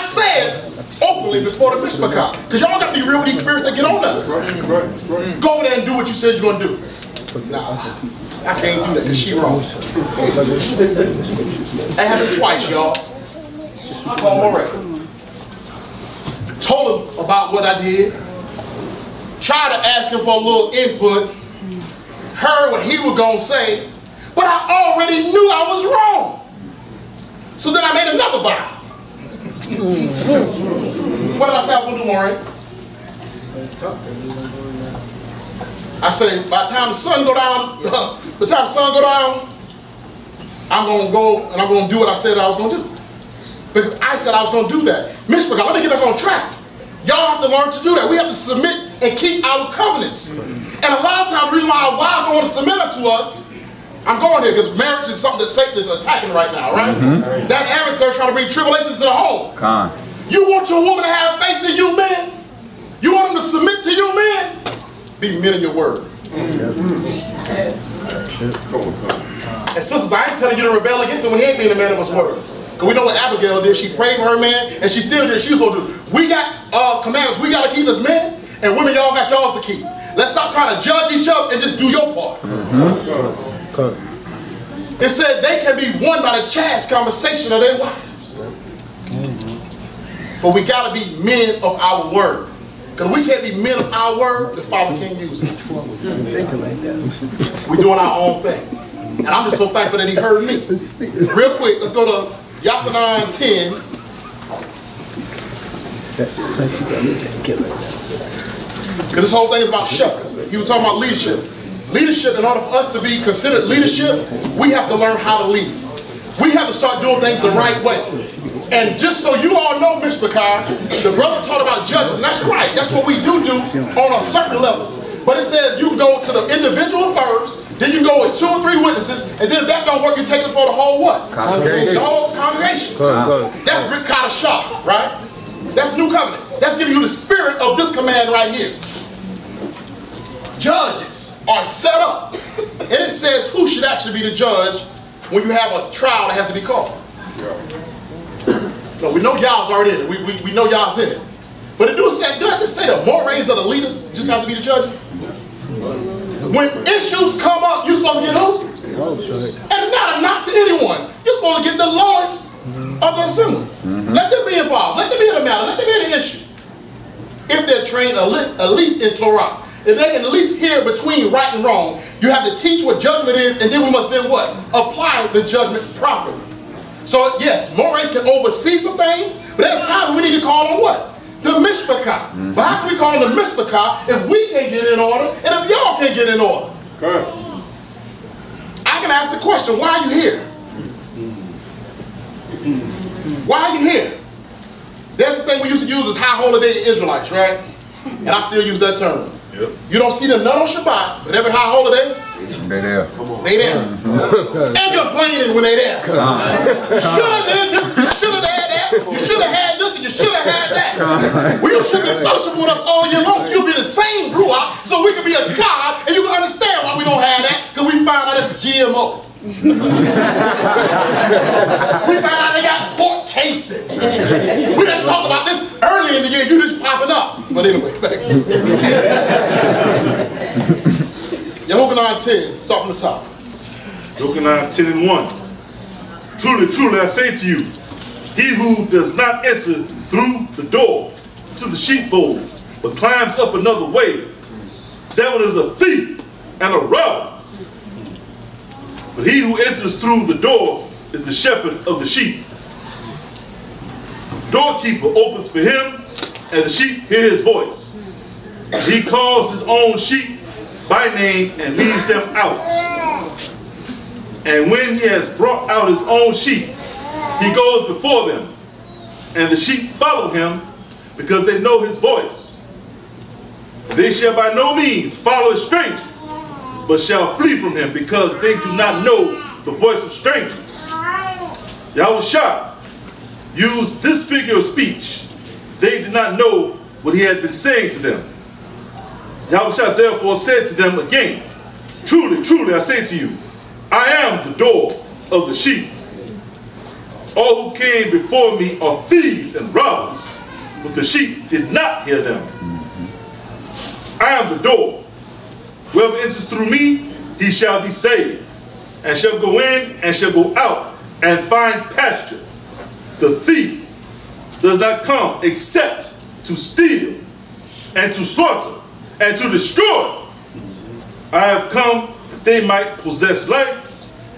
not said openly before the Mishpat. Because y'all got to be real with these spirits that get on us. Right. Go there and do what you said you're going to do. Nah, I can't do that because she wrong. That happened twice, y'all. I called Moray. Told him about what I did. Tried to ask him for a little input. Heard what he was going to say. But I already knew I was wrong. So then I made another vow. What did I say I was going to do, Maureen? I said, by the time the sun go down, I'm going to go and I'm going to do what I said I was going to do. Because I said I was going to do that. Mishpat, let me get back on track. Y'all have to learn to do that. We have to submit and keep our covenants. And a lot of times the reason why our wives don't want to submit up to us, I'm going here because marriage is something that Satan is attacking right now, right? That adversary trying to bring tribulations to the home. You want your woman to have faith in you, man? You want them to submit to you, man? Be men in your word. And sisters, I ain't telling you to rebel against him when he ain't being a man of his word. Because we know what Abigail did. She prayed for her man, and she still did what she was supposed to do. We got commandments we got to keep as men, and women, y'all got y'all to keep. Let's stop trying to judge each other and just do your part. It says they can be won by the chaste conversation of their wives. But we got to be men of our word. Because we can't be men of our word, the Father can't use us. We're doing our own thing. And I'm just so thankful that he heard me. Real quick, let's go to Yohokinai 10. Because this whole thing is about shepherds. He was talking about leadership. Leadership, in order for us to be considered leadership, we have to learn how to lead. We have to start doing things the right way. And just so you all know, Mishpat, the brother taught about judges, and that's right. That's what we do on a certain level. But it says you can go to the individual first, then you go with 2 or 3 witnesses, and then if that don't work, you take it for the whole what? Congregation. The whole congregation. That's Brit Chadashah, right? That's new covenant. That's giving you the spirit of this command right here. Judges are set up, and it says who should actually be the judge when you have a trial that has to be called. So we know Yah's already in it. We know Yah's in it. But it doesn't say the Morays are the leaders just have to be the judges. When issues come up, you're supposed to get who? And not a knock to anyone. You're supposed to get the lowest of the assembly. Let them be involved. Let them be in the matter. Let them be in the issue. If they're trained at least in Torah, if they can at least hear between right and wrong, you have to teach what judgment is, and then we must then what? Apply the judgment properly. So yes, Morays can oversee some things, but there's times we need to call on what? The Mishpat. But how can we call them the Mishpat if we can't get in order and if y'all can't get in order? I can ask the question, why are you here? Why are you here? That's the thing we used to use as high holy day Israelites, right? And I still use that term. You don't see them none on Shabbat, but every high holy day, they there. They there. And complaining when they there. You should have had this and you should have had that. Well, you should be fellowship with us all year long, so you'll be the same Ruach, so we can be a God, and you can understand why we don't have that, because we find out it's GMO. We find out they got pork casing. We done talked about this early in the year, you just popping up. But anyway, back to Yohokinai 10, start from the top. Yohokinai 10:1. Truly, truly, I say to you, he who does not enter through the door to the sheepfold, but climbs up another way, that one is a thief and a robber. But he who enters through the door is the shepherd of the sheep. The doorkeeper opens for him, and the sheep hear his voice. He calls his own sheep by name and leads them out. And when he has brought out his own sheep, he goes before them, and the sheep follow him, because they know his voice. They shall by no means follow a stranger, but shall flee from him, because they do not know the voice of strangers. Yahushua used this figure of speech. They did not know what he had been saying to them. Yahushua therefore said to them again, truly, truly, I say to you, I am the door of the sheep. All who came before me are thieves and robbers, but the sheep did not hear them. I am the door. Whoever enters through me, he shall be saved, and shall go in and shall go out and find pasture. The thief does not come except to steal and to slaughter and to destroy. I have come that they might possess life,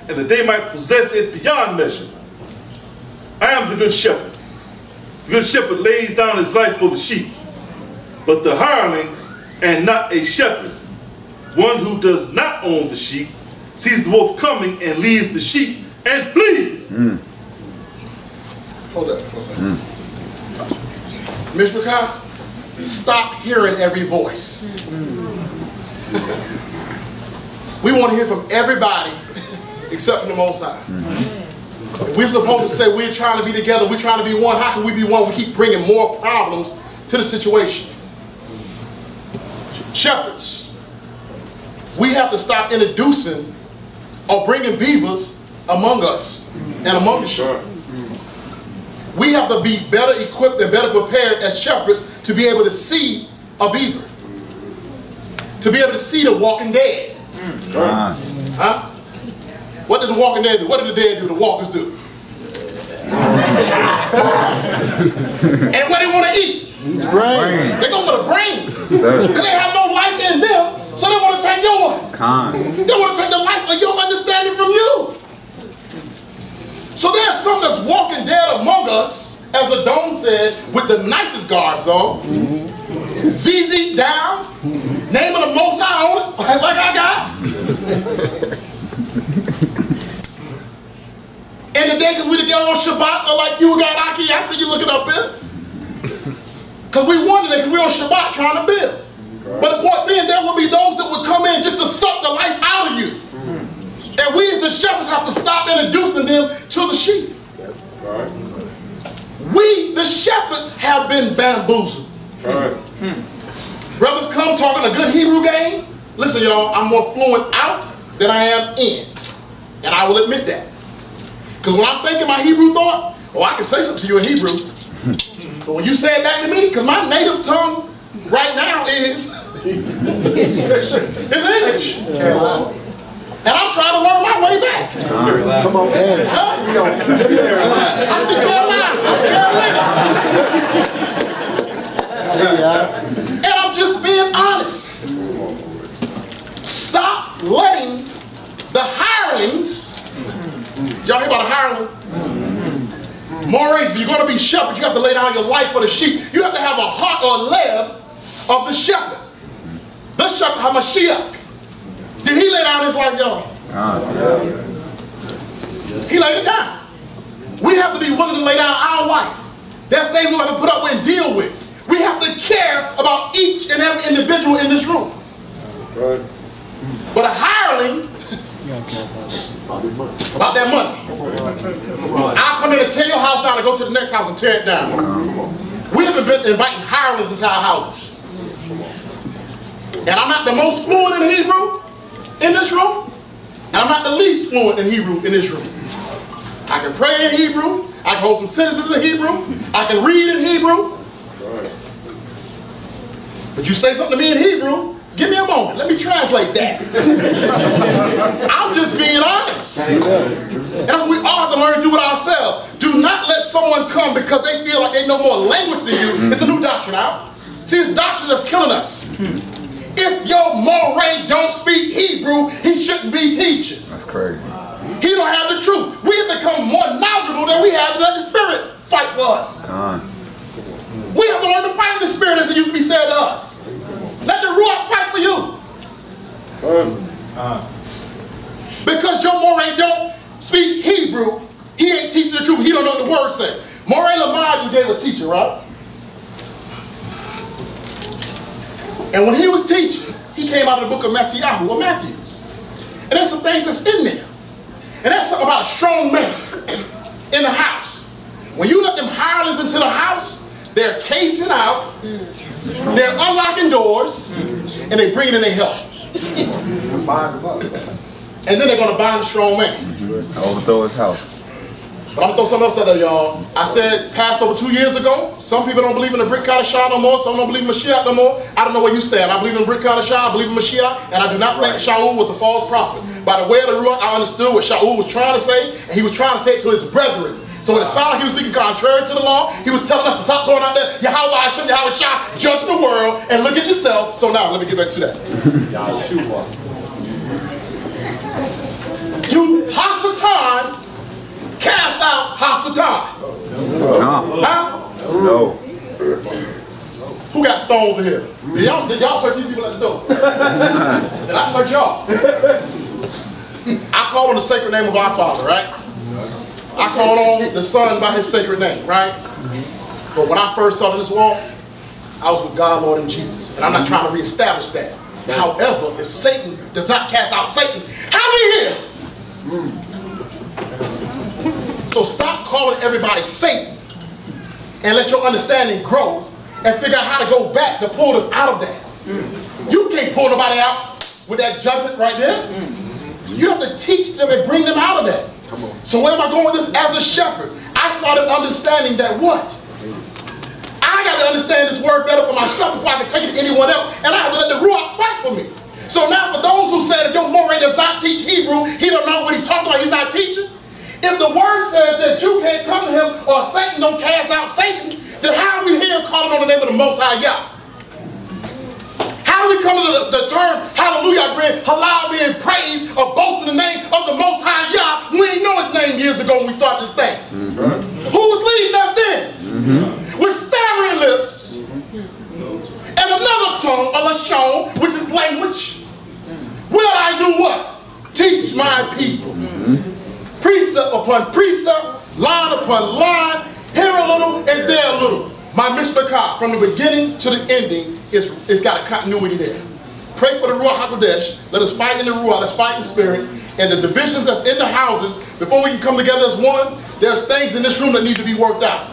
and that they might possess it beyond measure. I am the good shepherd. The good shepherd lays down his life for the sheep, but the hireling and not a shepherd, one who does not own the sheep, sees the wolf coming and leaves the sheep and flees. Hold up for a second. Mishpat, stop hearing every voice. We want to hear from everybody except from the Most High. If we're supposed to say we're trying to be together, we're trying to be one, how can we be one? We keep bringing more problems to the situation. Shepherds, we have to stop introducing or bringing beavers among us and among the sheep. We have to be better equipped and better prepared as shepherds to be able to see a beaver, to be able to see the walking dead. What did the walking dead do? What did the dead do? The walkers do. And what they want to eat? The brain. They go for the brain. Because they have no life in them, so they want to take your one. They want to take the life of your understanding from you. So there's some that's walking dead among us, as Adon said, with the nicest garbs on. ZZ down, name of the Most High on it, like I got. And today, because we together on Shabbat, or like you got Aki, I see you looking up there. Because we wondered if we on Shabbat trying to build. But the point being, there will be those that would come in just to suck the life out of you. And we as the shepherds have to stop introducing them to the sheep. We, the shepherds, have been bamboozled. Brothers come talking a good Hebrew game. Listen, y'all, I'm more fluent out than I am in. And I will admit that. Because when I'm thinking my Hebrew thought, oh, I can say something to you in Hebrew. But when you say it back to me, because my native tongue right now is it's English. And I'm trying to learn my way back. Come on, man. I'm from Carolina. And I'm just being honest. Stop letting the hirelings. Y'all hear about a hireling? Maureen, if you're going to be shepherds, you have to lay down your life for the sheep. You have to have a heart or lab of the shepherd. The shepherd, Hamashiach. Did he lay down his life, y'all? He laid it down. We have to be willing to lay down our life. There's things we have to put up with and deal with. We have to care about each and every individual in this room. But a hireling, about that money. I'll come in and tear your house down and go to the next house and tear it down. We haven't been inviting hirelings into our houses. And I'm not the most fluent in Hebrew in this room, and I'm not the least fluent in Hebrew in this room. I can pray in Hebrew, I can hold some sentences in Hebrew, I can read in Hebrew. But you say something to me in Hebrew, give me a moment, let me translate that. I'm just being honest. And that's what we all have to learn to do with ourselves. Do not let someone come because they feel like they know more language than you. It's a new doctrine out. See, it's doctrine that's killing us. If your Moray don't speak Hebrew, he shouldn't be teaching. That's crazy. He don't have the truth. We have become more knowledgeable than we have to let the Spirit fight for us. We have to learn to fight in the Spirit as it used to be said to us. Let the Ruach fight for you. Because your Moray don't speak Hebrew, he ain't teaching the truth. He don't know what the words say. Moray Lamar, you gave a teacher, right? And when he was teaching, he came out of the book of Yahu or Matthews. And there's some things that's in there. And that's something about a strong man in the house. When you let them hirelings into the house, they're casing out, they're unlocking doors, and they bring in their help. And then they're going to bind the strong man. Overthrow his house. But I'm going to throw something else out there, y'all. I said Passover 2 years ago. Some people don't believe in the Brit Chadashah no more. Some don't believe in Mashiach no more. I don't know where you stand. I believe in Brit Chadashah. I believe in Mashiach. And I do not think Sha'ul was a false prophet. By the way of the Ruach, I understood what Sha'ul was trying to say. And he was trying to say it to his brethren. So it sounded like he was speaking contrary to the law. He was telling us to stop going out there. Yahawashi, Yahawashi, judge the world and look at yourself. So now, let me get back to that. Yahushua. You, Hasatan, cast out Hasatan. No. Huh? No. Who got stones in here? Did y'all search these people at the door? Did I search y'all? I call on the sacred name of our Father, right? I call on the Son by his sacred name, right? But when I first started this walk, I was with God, Lord, and Jesus. And I'm not trying to reestablish that. However, if Satan does not cast out Satan, how we here? So stop calling everybody Satan and let your understanding grow and figure out how to go back to pull them out of that. You can't pull nobody out with that judgment right there. You have to teach them and bring them out of that. So where am I going with this? As a shepherd, I started understanding that what? I got to understand this word better for myself before I can take it to anyone else, and I have to let the Ruach fight for me. So now for those who said if your Moray does not teach Hebrew, he don't know what he talking about, he's not teaching. If the word says that you can't come to him or Satan don't cast out Satan, then how are we here calling on the name of the Most High Yah? How do we come to the term hallelujah, halal being praised or boasting the name of the Most High Yah? We didn't know his name years ago when we started this thing. Who was leading us then? With stammering lips and another tongue, a lashon, which is language. Will I do what? Teach my people. Precept upon precept, line upon line, here a little and there a little. My Mishpat, from the beginning to the ending, it's got a continuity there. Pray for the Ruach HaKodesh. Let us fight in the Ruach, let's fight in spirit. And the divisions that's in the houses, before we can come together as one, there's things in this room that need to be worked out.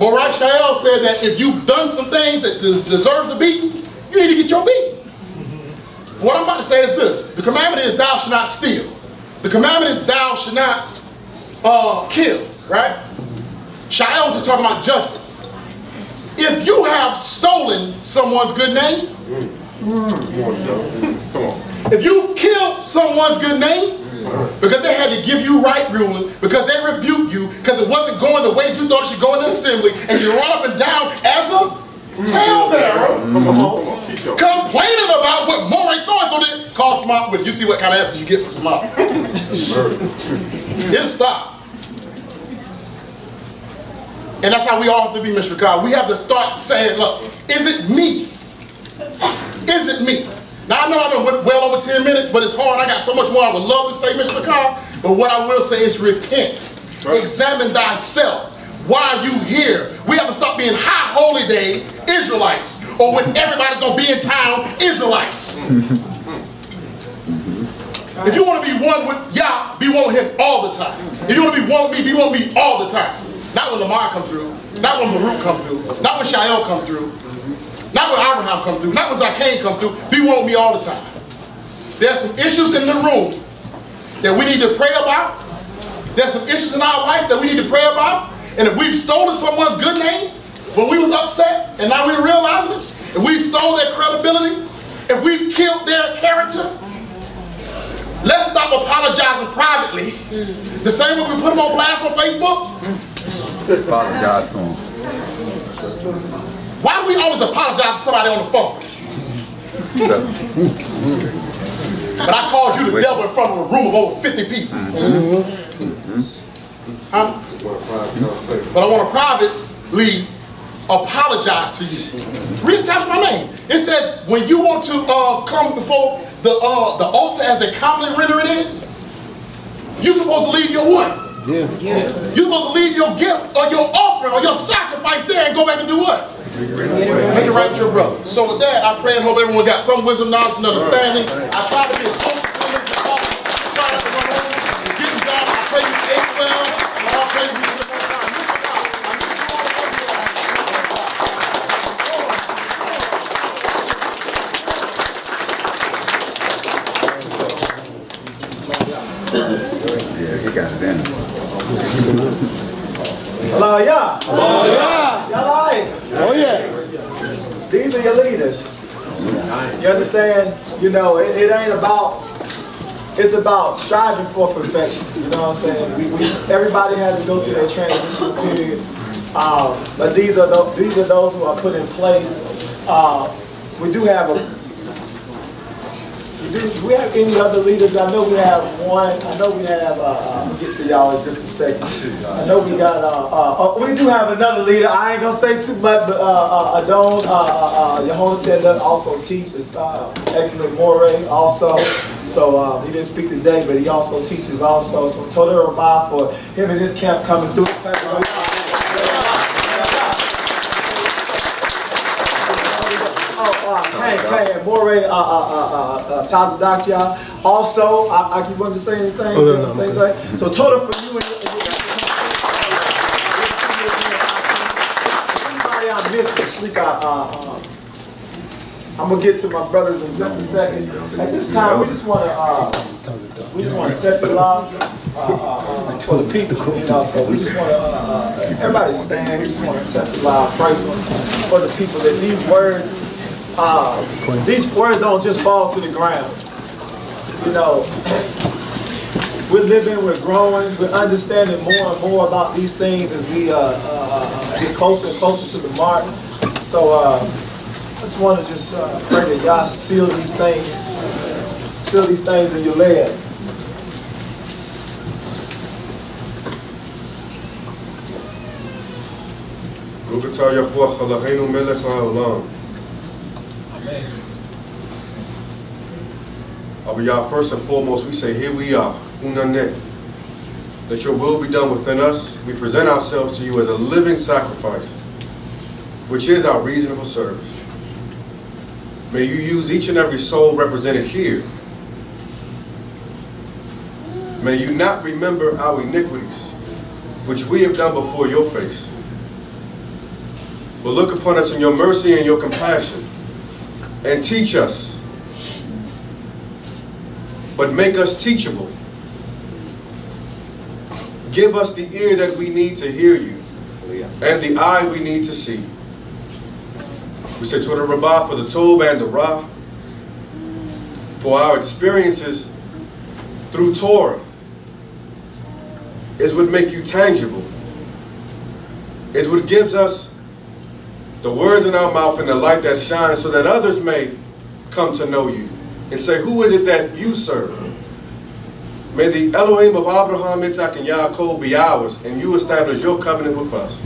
Moray Shael said that if you've done some things that deserves a beating, you need to get your beating. What I'm about to say is this. The commandment is thou shalt not steal. The commandment is thou shalt not kill, right? Shael just talking about judgment. If you have stolen someone's good name, if you've killed someone's good name, because they had to give you right ruling, because they rebuked you, because it wasn't going the way you thought it should go in the assembly, and you run up and down as a talebearer, complaining about what Moray so-and-so did, call Samantha with. You see what kind of answers you get from Samantha. It'll stop. And that's how we all have to be, Mr. God. We have to start saying, look, is it me? Is it me? Now I know I've been well over 10 minutes, but it's hard. I got so much more I would love to say, Mishnaka, but what I will say is repent. Right. Examine thyself. Why are you here? We have to stop being high holy day Israelites, or when everybody's going to be in town Israelites. If you want to be one with Yah, be one with him all the time. If you want to be one with me, be one with me all the time. Not when Lamar come through, not when Maru come through, not when Shael come through, not when Abraham come through, not when Zarkane come through. Be one with me all the time. There's some issues in the room that we need to pray about. There's some issues in our life that we need to pray about. And if we've stolen someone's good name, when we was upset, and now we're realizing it, if we've stolen their credibility, if we've killed their character, let's stop apologizing privately. The same way we put them on blast on Facebook. Apologize to them. Why do we always apologize to somebody on the phone? But I called you the devil in front of a room of over 50 people. Huh? But I want to privately apologize to you. Reestablish my name. It says when you want to come before the altar as a compliment render it is, you're supposed to leave your what? Yeah. You're supposed to leave your gift or your offering or your sacrifice there and go back and do what? Make it right with your brother. So with that, I pray and hope everyone got some wisdom, knowledge, and understanding. I try to be as close to them as possible. I try not to run over. Get them down. I pray you ate well. And all praise you. Yeah, he got it in. Hello, Yah! Hello, Yah! Y'all like it? Oh, yeah. These are your leaders. You understand? You know, it ain't about, it's about striving for perfection. You know what I'm saying? Everybody has to go through their transition period. But these are those who are put in place. We do have do we have any other leaders? I know we have one. I know we have. We'll get to y'all in just a second. I know we got. We do have another leader. I ain't gonna say too much, but Adon Yehonatan does also teaches. Excellent Moray also. So he didn't speak today, but he also teaches also. So total revive for him and his camp coming through. Moray, Tazadakia. Also, I keep wanting to say anything. Oh, no, things okay. Like. So, total for you and everybody I missed. I'm gonna get to my brothers in just a second. At this time, we just want to test the law for the people. You know, so we just want to everybody stand. We just want to test the law, pray for the people. That these words. These words don't just fall to the ground. You know, we're living, we're growing, we're understanding more and more about these things as we get closer and closer to the mark. So I just want to pray that y'all seal these things in your land. Abba Yah, first and foremost, we say, here we are, Unanet. Let your will be done within us. We present ourselves to you as a living sacrifice, which is our reasonable service. May you use each and every soul represented here. May you not remember our iniquities, which we have done before your face. But look upon us in your mercy and your compassion, and teach us. But make us teachable. Give us the ear that we need to hear you, and the eye we need to see. We say Torah Rabbah for the Tov and the Ra, for our experiences through Torah is what make you tangible, is what gives us the words in our mouth and the light that shines so that others may come to know you. And say, who is it that you serve? May the Elohim of Abraham, Yitzhak, and Yaakov be ours, and you establish your covenant with us.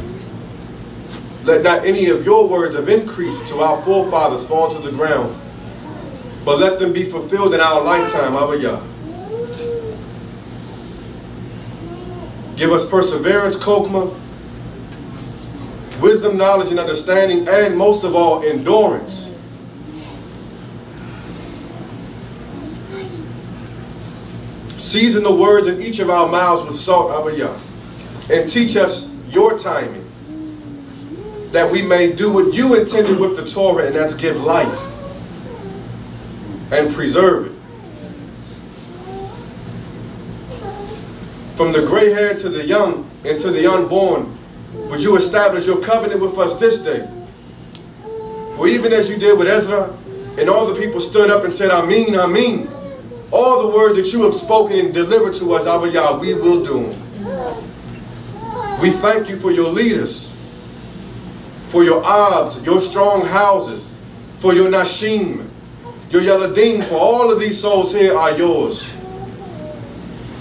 Let not any of your words of increase to our forefathers fall to the ground, but let them be fulfilled in our lifetime, Abba Yah. Give us perseverance, kokma, wisdom, knowledge, and understanding, and most of all, endurance. Season the words in each of our mouths with salt, Abba Yah, and teach us your timing, that we may do what you intended with the Torah, and that's give life and preserve it. From the gray-haired to the young and to the unborn, would you establish your covenant with us this day? For even as you did with Ezra, and all the people stood up and said, Amen, Amen. All the words that you have spoken and delivered to us, Abba Yah, we will do them. We thank you for your leaders, for your Abs, your strong houses, for your Nashim, your Yeladim, for all of these souls here are yours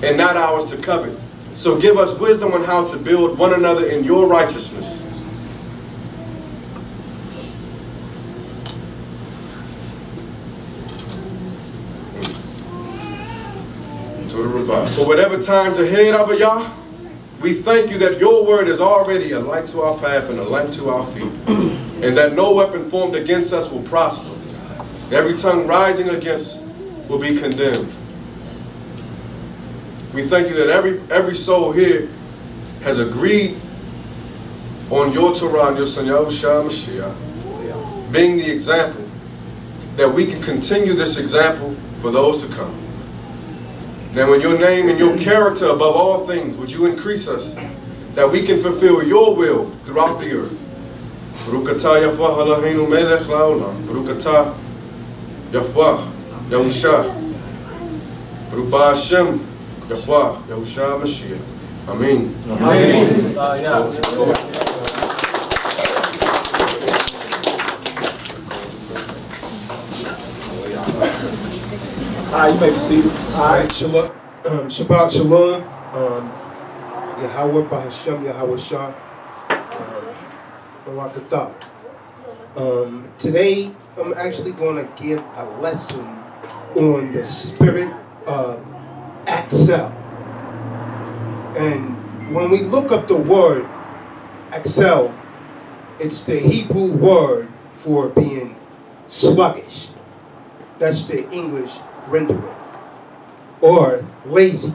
and not ours to covet. So give us wisdom on how to build one another in your righteousness. For whatever times ahead, Abba Yah, we thank you that your word is already a light to our path and a lamp to our feet, and that no weapon formed against us will prosper. Every tongue rising against will be condemned. We thank you that every soul here has agreed on your Torah and your Son Yahushua Mashiach, being the example, that we can continue this example for those to come. Now in your name and your character above all things, would you increase us, that we can fulfill your will throughout the earth. Barukatah Yahuah Eloheinu melech haolam. Barukatah Yahuah Yahusha. Baruch Ba Hashem Yahuah Yahushua Mashiach. Amen. Amen. You may be seated. Shabbat Shalom. Yahweh, Ba Hashem, Yahawashi, Barakatah. Today, I'm actually going to give a lesson on the spirit of Axel. And when we look up the word Axel, it's the Hebrew word for being sluggish. That's the English rendering, or lazy.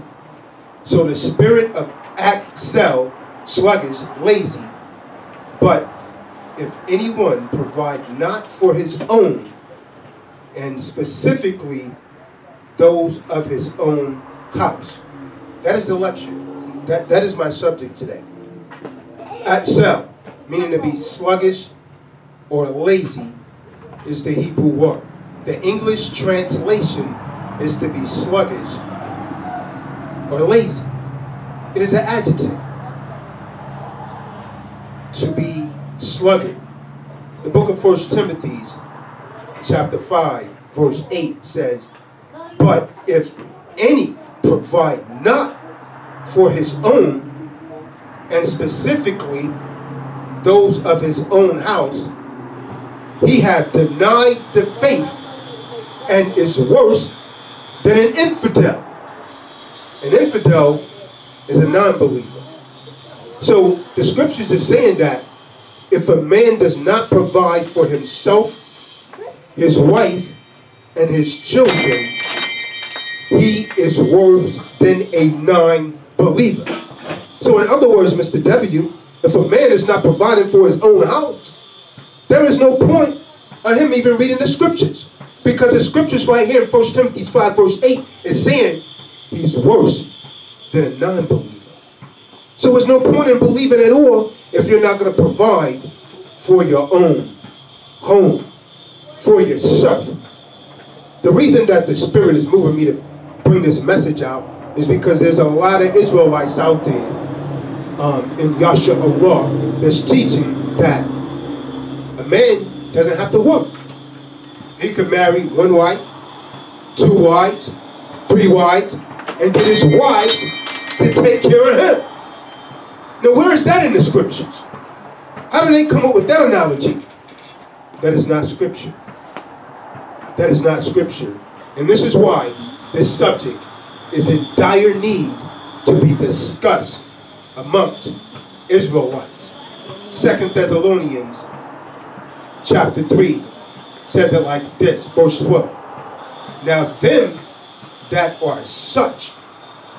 So the spirit of Axel, sluggish, lazy. But if anyone provide not for his own, and specifically those of his own house. That is the lecture. That is my subject today. Axel, meaning to be sluggish or lazy, is the Hebrew word. The English translation is to be sluggish or lazy. It is an adjective. To be sluggard. The book of 1 Timothy, chapter 5, verse 8 says, "But if any provide not for his own, and specifically those of his own house, he hath denied the faith, and is worse than an infidel." An infidel is a non-believer. So the scriptures are saying that if a man does not provide for himself, his wife, and his children, he is worse than a non-believer. So in other words, Mr. W., if a man is not providing for his own house, there is no point of him even reading the scriptures. Because the scriptures right here in 1 Timothy 5 verse 8 is saying he's worse than a non-believer. So there's no point in believing at all if you're not going to provide for your own home, for yourself. The reason that the Spirit is moving me to bring this message out is because there's a lot of Israelites out there in Yahshua that's teaching that a man doesn't have to work. He could marry one wife, two wives, three wives, and get his wife to take care of him. Now, where is that in the scriptures? How do they come up with that analogy? That is not scripture. That is not scripture. And this is why this subject is in dire need to be discussed amongst Israelites. 2 Thessalonians chapter 3. Says it like this, verse 12. "Now them that are such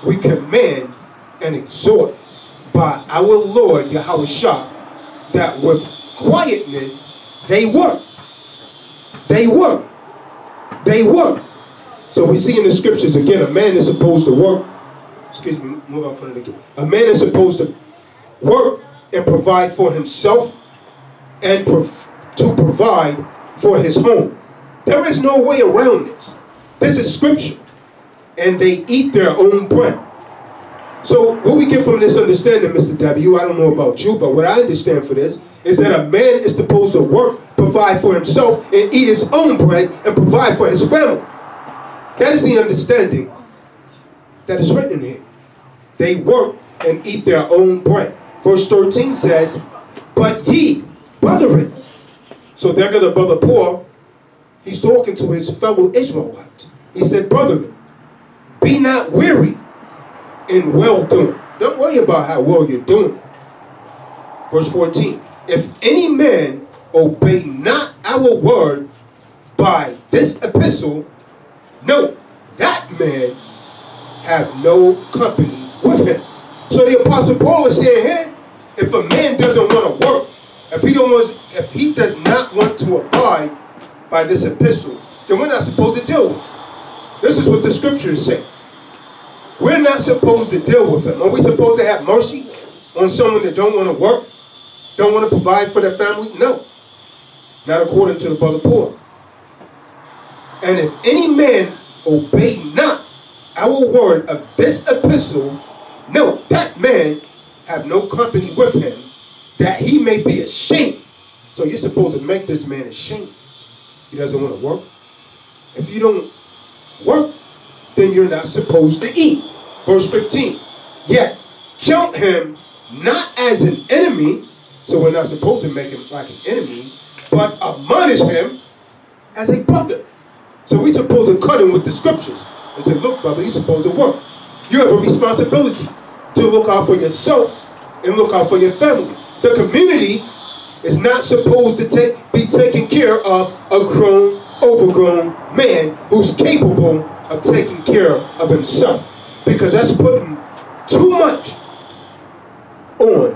we command and exhort by our Lord Yahawashi, that with quietness they work." They work. They work. So we see in the scriptures again, a man is supposed to work. Excuse me, move out from the kid. A man is supposed to work and provide for himself and to provide for his home. There is no way around this. This is scripture. And they eat their own bread. So what we get from this understanding, Mr. W., I don't know about you, but what I understand for this is that a man is supposed to work, provide for himself, and eat his own bread, and provide for his family. That is the understanding that is written here. They work and eat their own bread. Verse 13 says, "But ye, brethren." So there goes the brother Paul. He's talking to his fellow Israelites. He said, "Brethren, be not weary in well-doing." Don't worry about how well you're doing. Verse 14. "If any man obey not our word by this epistle, no, that man have no company with him." So the Apostle Paul is saying here, if a man doesn't want to work, if he does not want to abide by this epistle, then we're not supposed to deal with it. This is what the scripture is saying. We're not supposed to deal with them. Are we supposed to have mercy on someone that don't want to work, don't want to provide for their family? No. Not according to the brother Paul. And if any man obey not our word of this epistle, no, that man have no company with him, that he may be ashamed. So you're supposed to make this man ashamed. He doesn't want to work. If you don't work, then you're not supposed to eat. Verse 15. Yet count him not as an enemy, so we're not supposed to make him like an enemy, but admonish him as a brother. So we're supposed to cut him with the scriptures and say, look, brother, you're supposed to work. You have a responsibility to look out for yourself and look out for your family. The community is not supposed to be taking care of a grown, overgrown man who's capable of taking care of himself, because that's putting too much on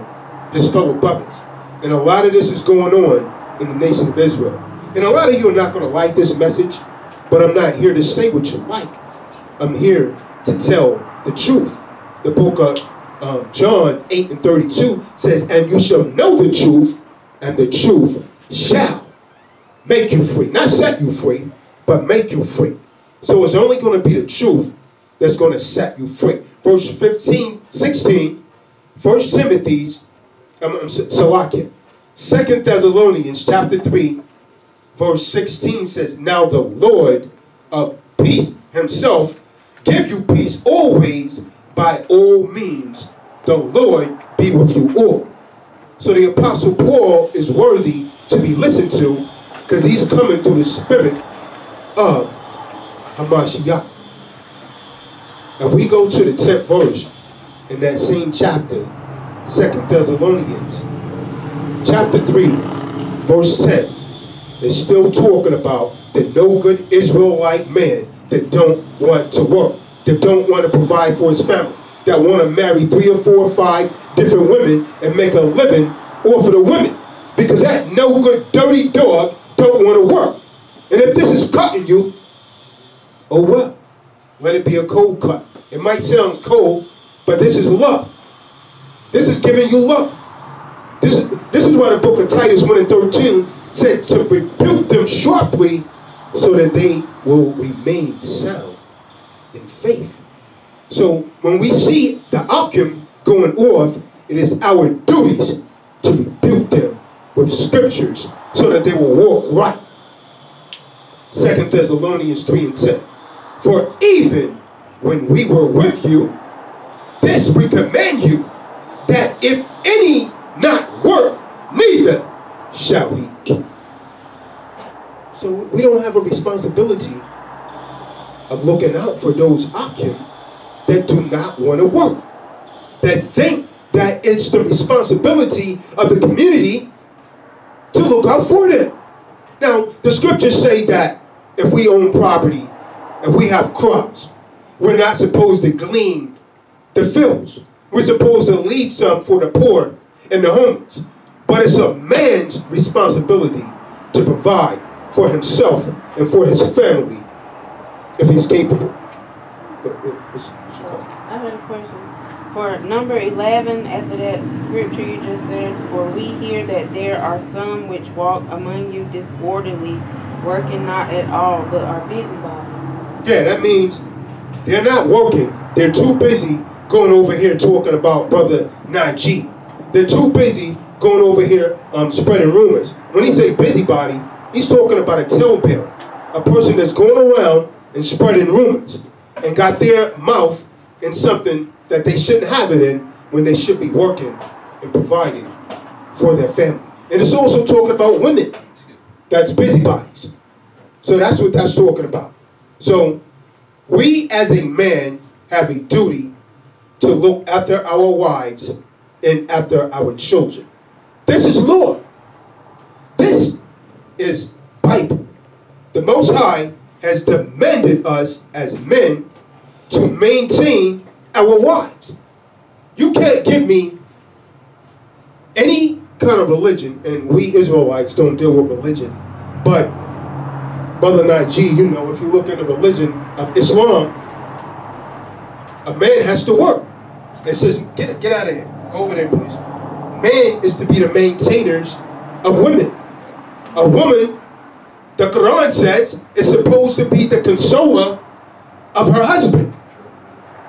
his fellow brothers. And a lot of this is going on in the nation of Israel. And a lot of you are not going to like this message, but I'm not here to say what you like. I'm here to tell the truth. The book of John 8:32 says, and you shall know the truth, and the truth shall make you free. Not set you free, but make you free. So it's only going to be the truth that's going to set you free. Verse 15, 16, 1 Timothy's, Salakia. 2 Thessalonians chapter 3, verse 16 says, now the Lord of peace himself give you peace always by all means. The Lord be with you all. So the Apostle Paul is worthy to be listened to because he's coming through the spirit of Hamashiach. Now we go to the 10th verse in that same chapter, 2 Thessalonians, chapter 3, verse 10. It's still talking about the no good Israelite man that don't want to work, that don't want to provide for his family, that want to marry 3 or 4 or 5 different women and make a living off of the women, because that no good dirty dog don't want to work. And if this is cutting you, oh well, let it be a cold cut. It might sound cold, but this is love. This is giving you love. This is why the book of Titus 1:13 said to rebuke them sharply so that they will remain sound in faith. So when we see the alchemy going off, it is our duties to rebuke them with scriptures so that they will walk right. 2 Thessalonians 3:10. For even when we were with you, this we command you, that if any not work, neither shall we eat. So we don't have a responsibility of looking out for those Akim that do not want to work, that think that it's the responsibility of the community to look out for them. Now, the scriptures say that if we own property, if we have crops, we're not supposed to glean the fields. We're supposed to leave some for the poor and the homeless. But it's a man's responsibility to provide for himself and for his family if he's capable. What's your question? I have a question. For number 11, after that scripture you just said, for we hear that there are some which walk among you disorderly, working not at all, but are busybodies. Yeah, that means they're not working. They're too busy going over here talking about Brother Najee. They're too busy going over here spreading rumors. When he say busybody, he's talking about a talebearer, a person that's going around and spreading rumors and got their mouth in something that they shouldn't have it in when they should be working and providing for their family. And it's also talking about women that's busybodies. So that's what that's talking about. So we as a man have a duty to look after our wives and after our children. This is law. This is Bible. The Most High has demanded us as men to maintain our wives. You can't give me any kind of religion, and we Israelites don't deal with religion, but Brother Najee, you know, if you look at the religion of Islam, A man has to work. It says, get out of here. Go over there, please. Man is to be the maintainers of women. A woman, the Quran says, is supposed to be the consoler of her husband.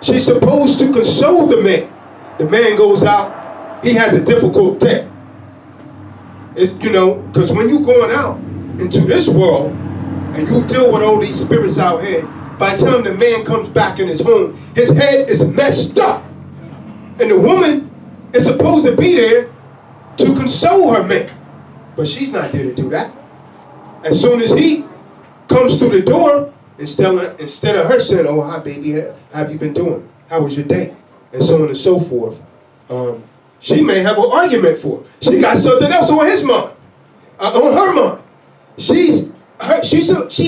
She's supposed to console the man. The man goes out, he has a difficult day. It's, you know, because when you're going out into this world and you deal with all these spirits out here, by the time the man comes back in his home, his head is messed up. And the woman is supposed to be there to console her man. But she's not there to do that. As soon as he comes through the door, instead of her saying, "Oh, hi, baby, how have you been doing? How was your day?" and so on and so forth, she may have an argument for it. She got something else on his mind, on her mind. She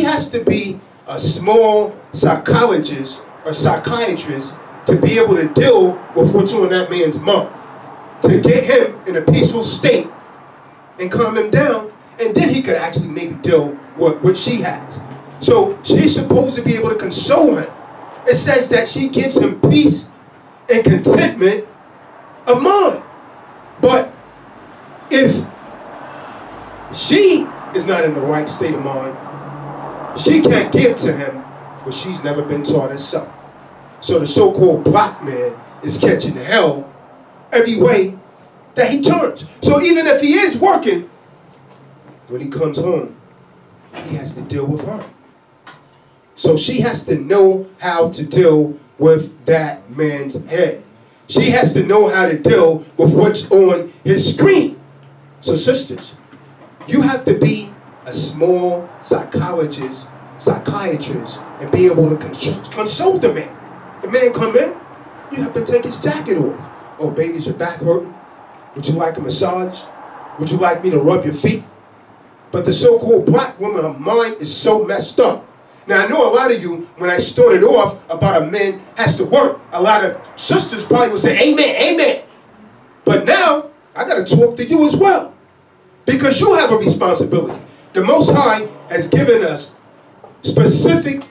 has to be a small psychologist or psychiatrist to be able to deal with what's on that man's mind, to get him in a peaceful state and calm him down, and then he could actually maybe deal with what she has. So she's supposed to be able to console him. It says that she gives him peace and contentment of mind. But if she is not in the right state of mind, she can't give to him what she's never been taught herself. So the so-called black man is catching hell every way that he turns. So even if he is working, when he comes home, he has to deal with her. So she has to know how to deal with that man's head. She has to know how to deal with what's on his screen. So sisters, you have to be a small psychiatrist, and be able to console the man. The man come in, you have to take his jacket off. "Oh, baby's your back hurting? Would you like a massage? Would you like me to rub your feet?" But the so-called black woman, her mind is so messed up. Now, I know a lot of you, when I started off about a man has to work, a lot of sisters probably would say, "Amen, amen." But now, I got to talk to you as well, because you have a responsibility. The Most High has given us specific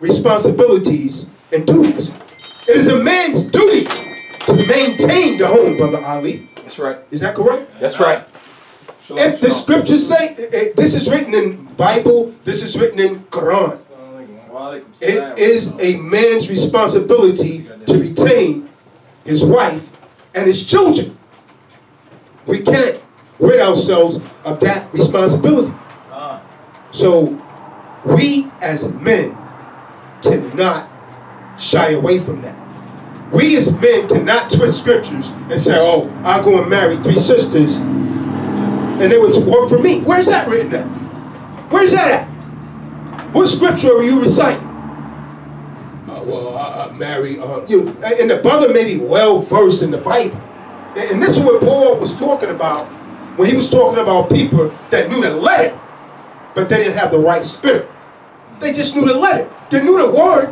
responsibilities and duties. It is a man's duty to maintain the home, Brother Ali. That's right. Is that correct? That's right. If the scriptures say, this is written in Bible, this is written in Quran. It is a man's responsibility to retain his wife and his children. We can't rid ourselves of that responsibility. So we as men cannot shy away from that. We as men cannot twist scriptures and say, "Oh, I'll go and marry three sisters and they would work for me." Where's that written at? Where's that at? What scripture are you reciting? And the brother may be well versed in the Bible. And this is what Paul was talking about when he was talking about people that knew the letter, but they didn't have the right spirit. They just knew the letter. They knew the word.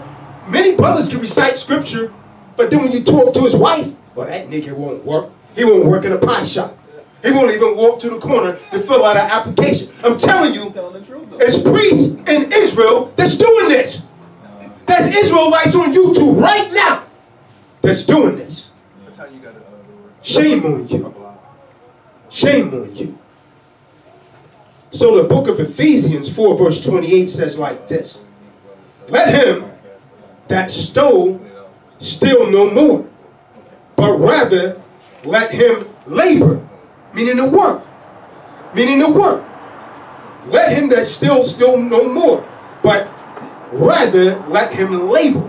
Many brothers can recite scripture, but then when you talk to his wife, "Well, that nigga won't work. He won't work in a pie shop. He won't even walk to the corner to fill out an application." I'm telling you, it's priests in Israel that's doing this. There's Israelites on YouTube right now that's doing this. Shame on you. Shame on you. So the book of Ephesians 4 verse 28 says like this: "Let him that stole steal no more, but rather let him labor," meaning to work. Meaning to work. "Let him that steals steal no more, but rather let him labor,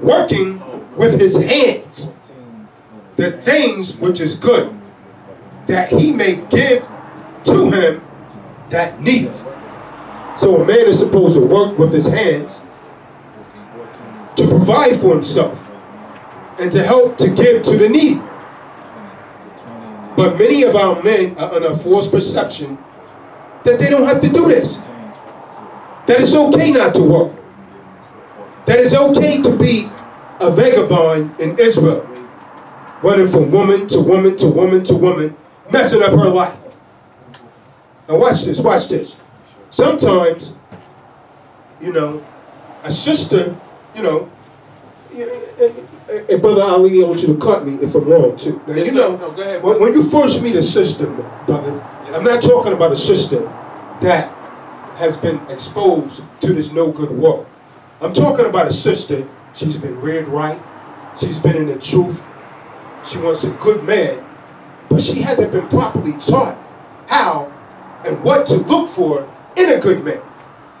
working with his hands, the things which is good, that he may give to him that needeth." So a man is supposed to work with his hands to provide for himself and to help to give to the needy. But many of our men are under false perception that they don't have to do this. That it's okay not to work. That it's okay to be a vagabond in Israel, running from woman to woman to woman to woman, messing up her life. Now watch this, watch this. Sometimes, you know, a sister, you know, Brother Ali, I want you to cut me if I'm wrong too. Now, yes, you know, no, go ahead, when you first meet a sister, brother, yes, I'm not talking about a sister that has been exposed to this no good world. I'm talking about a sister, she's been reared right, she's been in the truth, she wants a good man, but she hasn't been properly taught how and what to look for in a good man.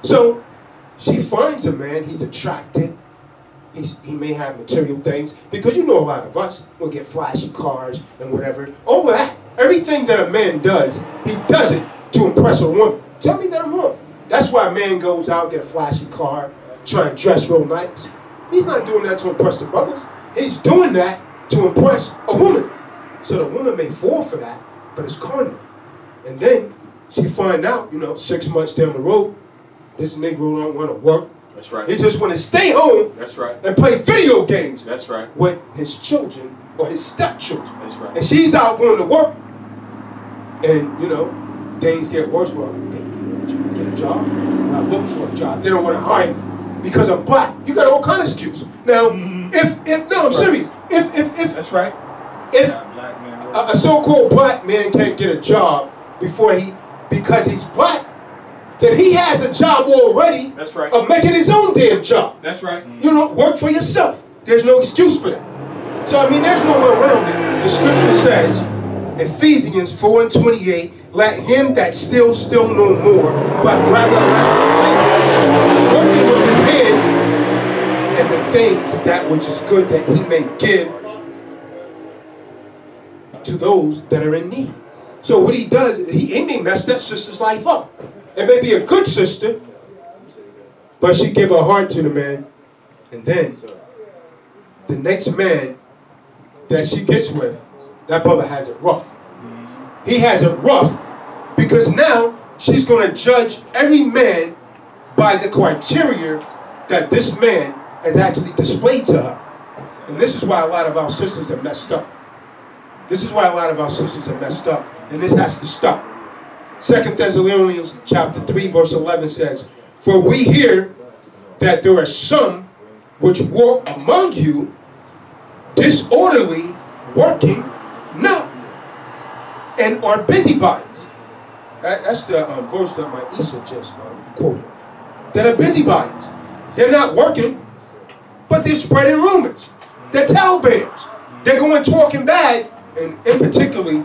So she finds a man, he's attracted, he may have material things, because you know a lot of us will get flashy cars and whatever. All that, everything that a man does, he does it to impress a woman. Tell me that I'm wrong. That's why a man goes out, get a flashy car, try and dress real nice. He's not doing that to impress the brothers. He's doing that to impress a woman. So the woman may fall for that, but it's carnal. And then she find out, you know, 6 months down the road, this Negro don't want to work. That's right. He just want to stay home. That's right. And play video games. That's right. With his children or his stepchildren. That's right. And she's out going to work. And, you know, things get worse. Well, baby, you can get a job. I look for a job. They don't want to hire me because I'm black. You got all kind of excuses. Now, if no, I'm serious. If that's right. If a so-called black man can't get a job before he because he's black, that he has a job already. That's right. Of making his own damn job. That's right. You don't work for yourself. There's no excuse for that. So I mean, there's no way around it. The scripture says, Ephesians 4:28, let him that still no more, but rather let working with his hands and the things that which is good that he may give to those that are in need. So what he does, he may mess that sister's life up. It may be a good sister, but she gave her heart to the man. And then the next man that she gets with, that brother has it rough. He has it rough because now she's going to judge every man by the criteria that this man has actually displayed to her. And this is why a lot of our sisters are messed up. This is why a lot of our sisters are messed up. And this has to stop. 2 Thessalonians 3:11 says, for we hear that there are some which walk among you disorderly, working not, and are busybodies. That's the verse that my Isa just quoted. That are busybodies. They're not working, but they're spreading rumors. They're talebearers. They're going talking bad, and in particularly,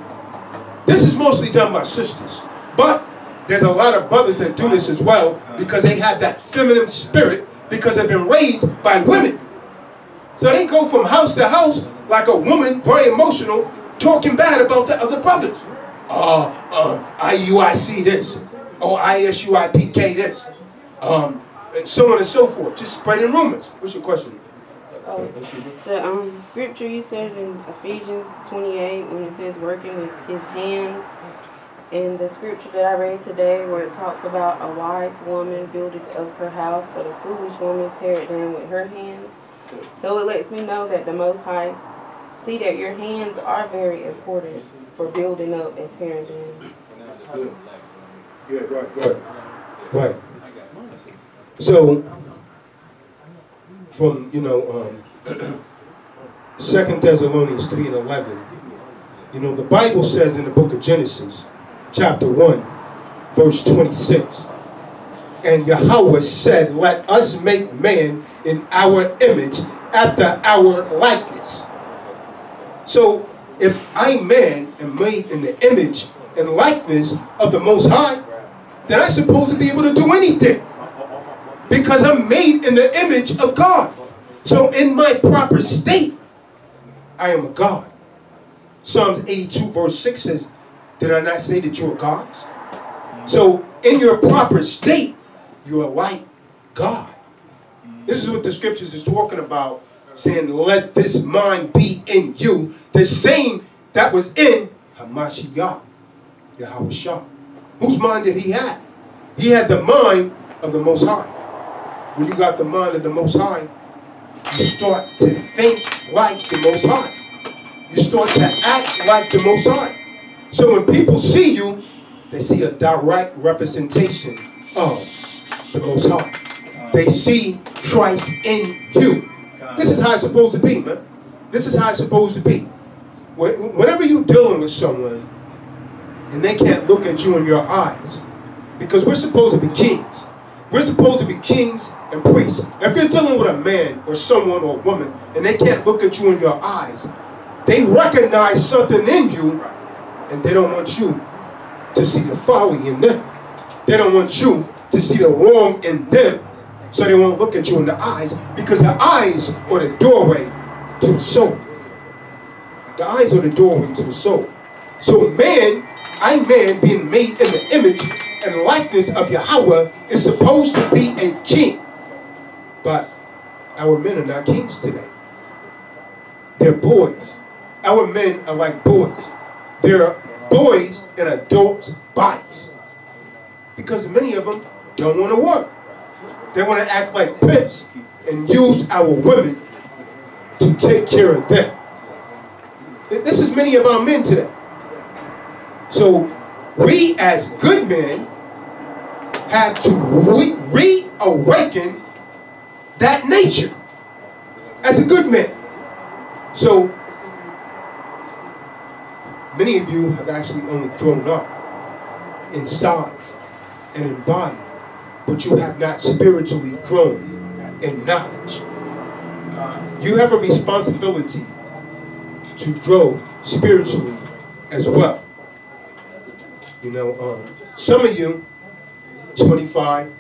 this is mostly done by sisters. But there's a lot of brothers that do this as well because they have that feminine spirit because they've been raised by women. So they go from house to house like a woman, very emotional, talking bad about the other brothers. IUIC this. Oh, ISUIPK this. And so on and so forth. Just spreading rumors. What's your question? Oh, the scripture you said in Ephesians 28 when it says working with his hands, and the scripture that I read today where it talks about a wise woman buildeth up her house, but a foolish woman tear it down with her hands. So it lets me know that the Most High see that your hands are very important for building up and tearing down. Yeah, right. So from, you know, 2 Thessalonians 3:11, you know, the Bible says in the book of Genesis, chapter 1, verse 26, and Yahuah said, let us make man in our image, after our likeness. So if I'm man and made in the image and likeness of the Most High, then I'm supposed to be able to do anything. Because I'm made in the image of God. So in my proper state, I am a God. Psalms 82:6 says, did I not say that you are gods? So in your proper state, you are like God. This is what the scriptures is talking about, saying, let this mind be in you, the same that was in Hamashiach, Yahuah. Whose mind did he have? He had the mind of the Most High. When you got the mind of the Most High, you start to think like the Most High. You start to act like the Most High. So when people see you, they see a direct representation of the Most High. They see Christ in you. This is how it's supposed to be, man. This is how it's supposed to be. Whenever you're dealing with someone and they can't look at you in your eyes, because we're supposed to be kings. We're supposed to be kings and priests. If you're dealing with a man or someone or a woman and they can't look at you in your eyes, they recognize something in you and they don't want you to see the folly in them. They don't want you to see the wrong in them, so they won't look at you in the eyes, because the eyes are the doorway to the soul. The eyes are the doorway to the soul. So man, I man being made in the image and likeness of Yahuah is supposed to be a king. But our men are not kings today. They're boys. Our men are like boys. They're boys in adults' bodies. Because many of them don't want to work. They want to act like pimps and use our women to take care of them. This is many of our men today. So we as good men have to reawaken that nature as a good man. So many of you have actually only grown up in size and in body, but you have not spiritually grown in knowledge. You have a responsibility to grow spiritually as well. You know, some of you, 25,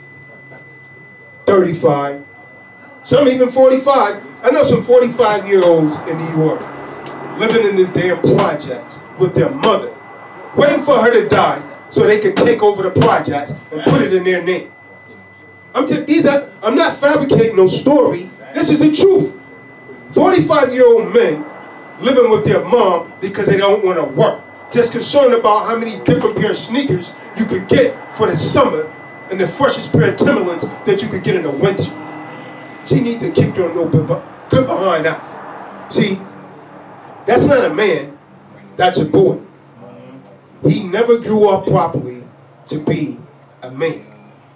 35, some even 45. I know some 45-year-olds in New York living in the damn projects with their mother, waiting for her to die so they can take over the projects and put it in their name. I'm not fabricating no story. This is the truth. 45-year-old men living with their mom because they don't want to work. Just concerned about how many different pair of sneakers you could get for the summer and the freshest pair of Timberlands that you could get in the winter. She needs to keep your nose good behind out. See, that's not a man, that's a boy. He never grew up properly to be a man.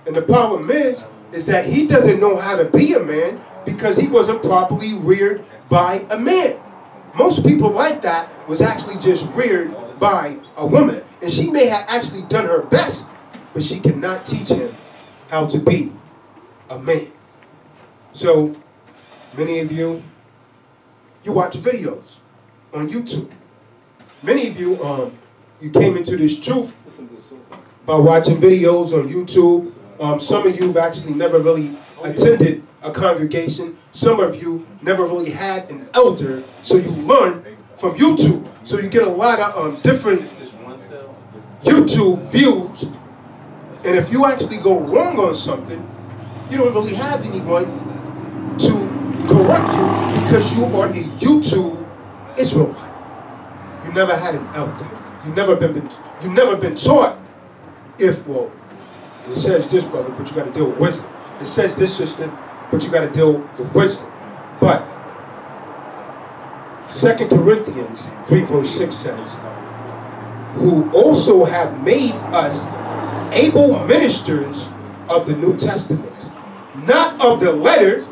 And the problem is that he doesn't know how to be a man because he wasn't properly reared by a man. Most people like that was actually just reared by a woman. And she may have actually done her best, but she cannot teach him how to be a man. So, many of you, you watch videos on YouTube. Many of you, you came into this truth by watching videos on YouTube. Some of you have actually never really attended a congregation. Some of you never really had an elder, so you learn from YouTube. So you get a lot of different YouTube views, and if you actually go wrong on something, you don't really have anyone to correct you because you are a YouTube Israelite. You never had an elder. You never been taught. If well, it says this, brother, but you got to deal with wisdom. It says this, sister, but you got to deal with wisdom. But 2 Corinthians 3 verse 6 says, who also have made us able ministers of the New Testament, not of the letter,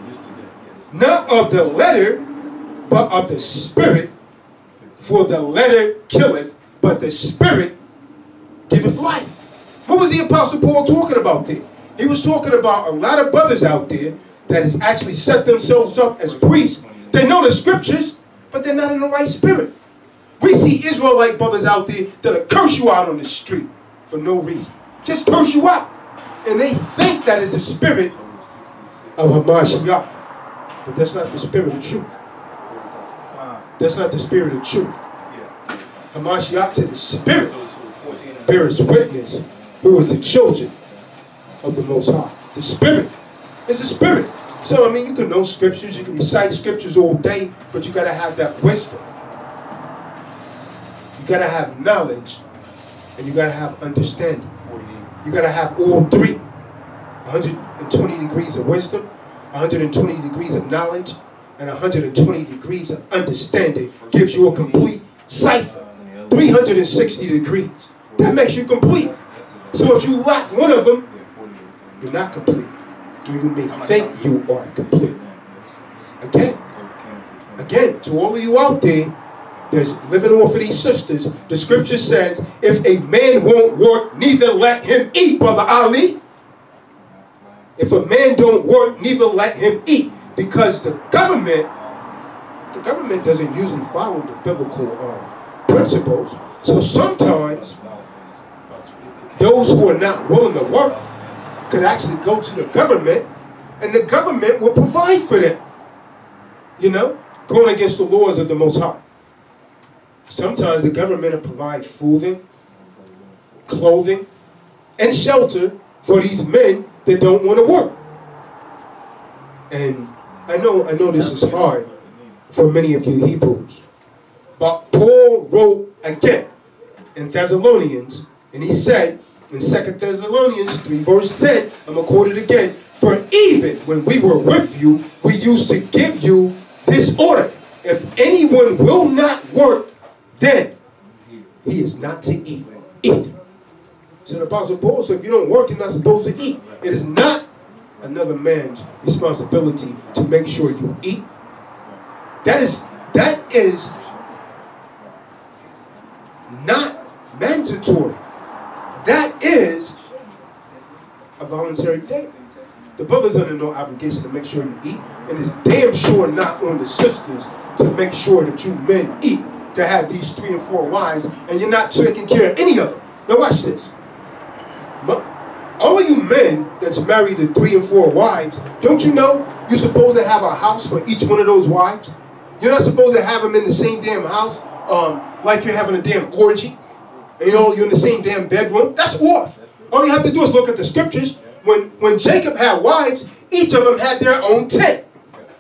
but of the Spirit, for the letter killeth, but the Spirit giveth life. What was the Apostle Paul talking about there? He was talking about a lot of brothers out there that has actually set themselves up as priests. They know the scriptures, but they're not in the right spirit. We see Israelite brothers out there that'll curse you out on the street for no reason. Just curse you out. And they think that is the spirit of Hamashiach. But that's not the spirit of truth. That's not the spirit of truth. Hamashiach said the spirit bears witness who is the children of the Most High. The spirit. It's the spirit. So, I mean, you can know scriptures, you can recite scriptures all day, but you got to have that wisdom. You got to have knowledge, and you got to have understanding. You got to have all three. 120 degrees of wisdom, 120 degrees of knowledge, and 120 degrees of understanding gives you a complete cipher. 360 degrees. That makes you complete. So if you lack one of them, you're not complete. You may think you are complete. Again, Again, to all of you out there that's living off of these sisters, the scripture says, if a man won't work, neither let him eat, Brother Ali. If a man don't work, neither let him eat. Because the government doesn't usually follow the biblical principles. So sometimes those who are not willing to work could actually go to the government, and the government will provide for them. You know, going against the laws of the Most High. Sometimes the government will provide food, clothing, and shelter for these men that don't want to work. And I know this is hard for many of you Hebrews, but Paul wrote again in Thessalonians, and he said in 2 Thessalonians 3:10, I'm going to quote it again, for even when we were with you, we used to give you this order. If anyone will not work, then he is not to eat either. So the Apostle Paul said, if you don't work, you're not supposed to eat. It is not another man's responsibility to make sure you eat. That is not mandatory. That is a voluntary thing. The brother's under no obligation to make sure you eat, and it's damn sure not on the sisters to make sure that you men eat, to have these 3 and 4 wives, and you're not taking care of any of them. Now watch this. All of you men that's married to 3 and 4 wives, don't you know you're supposed to have a house for each one of those wives? You're not supposed to have them in the same damn house, like you're having a damn orgy. You know, you're in the same damn bedroom. That's off. All you have to do is look at the scriptures. When Jacob had wives, each of them had their own tent.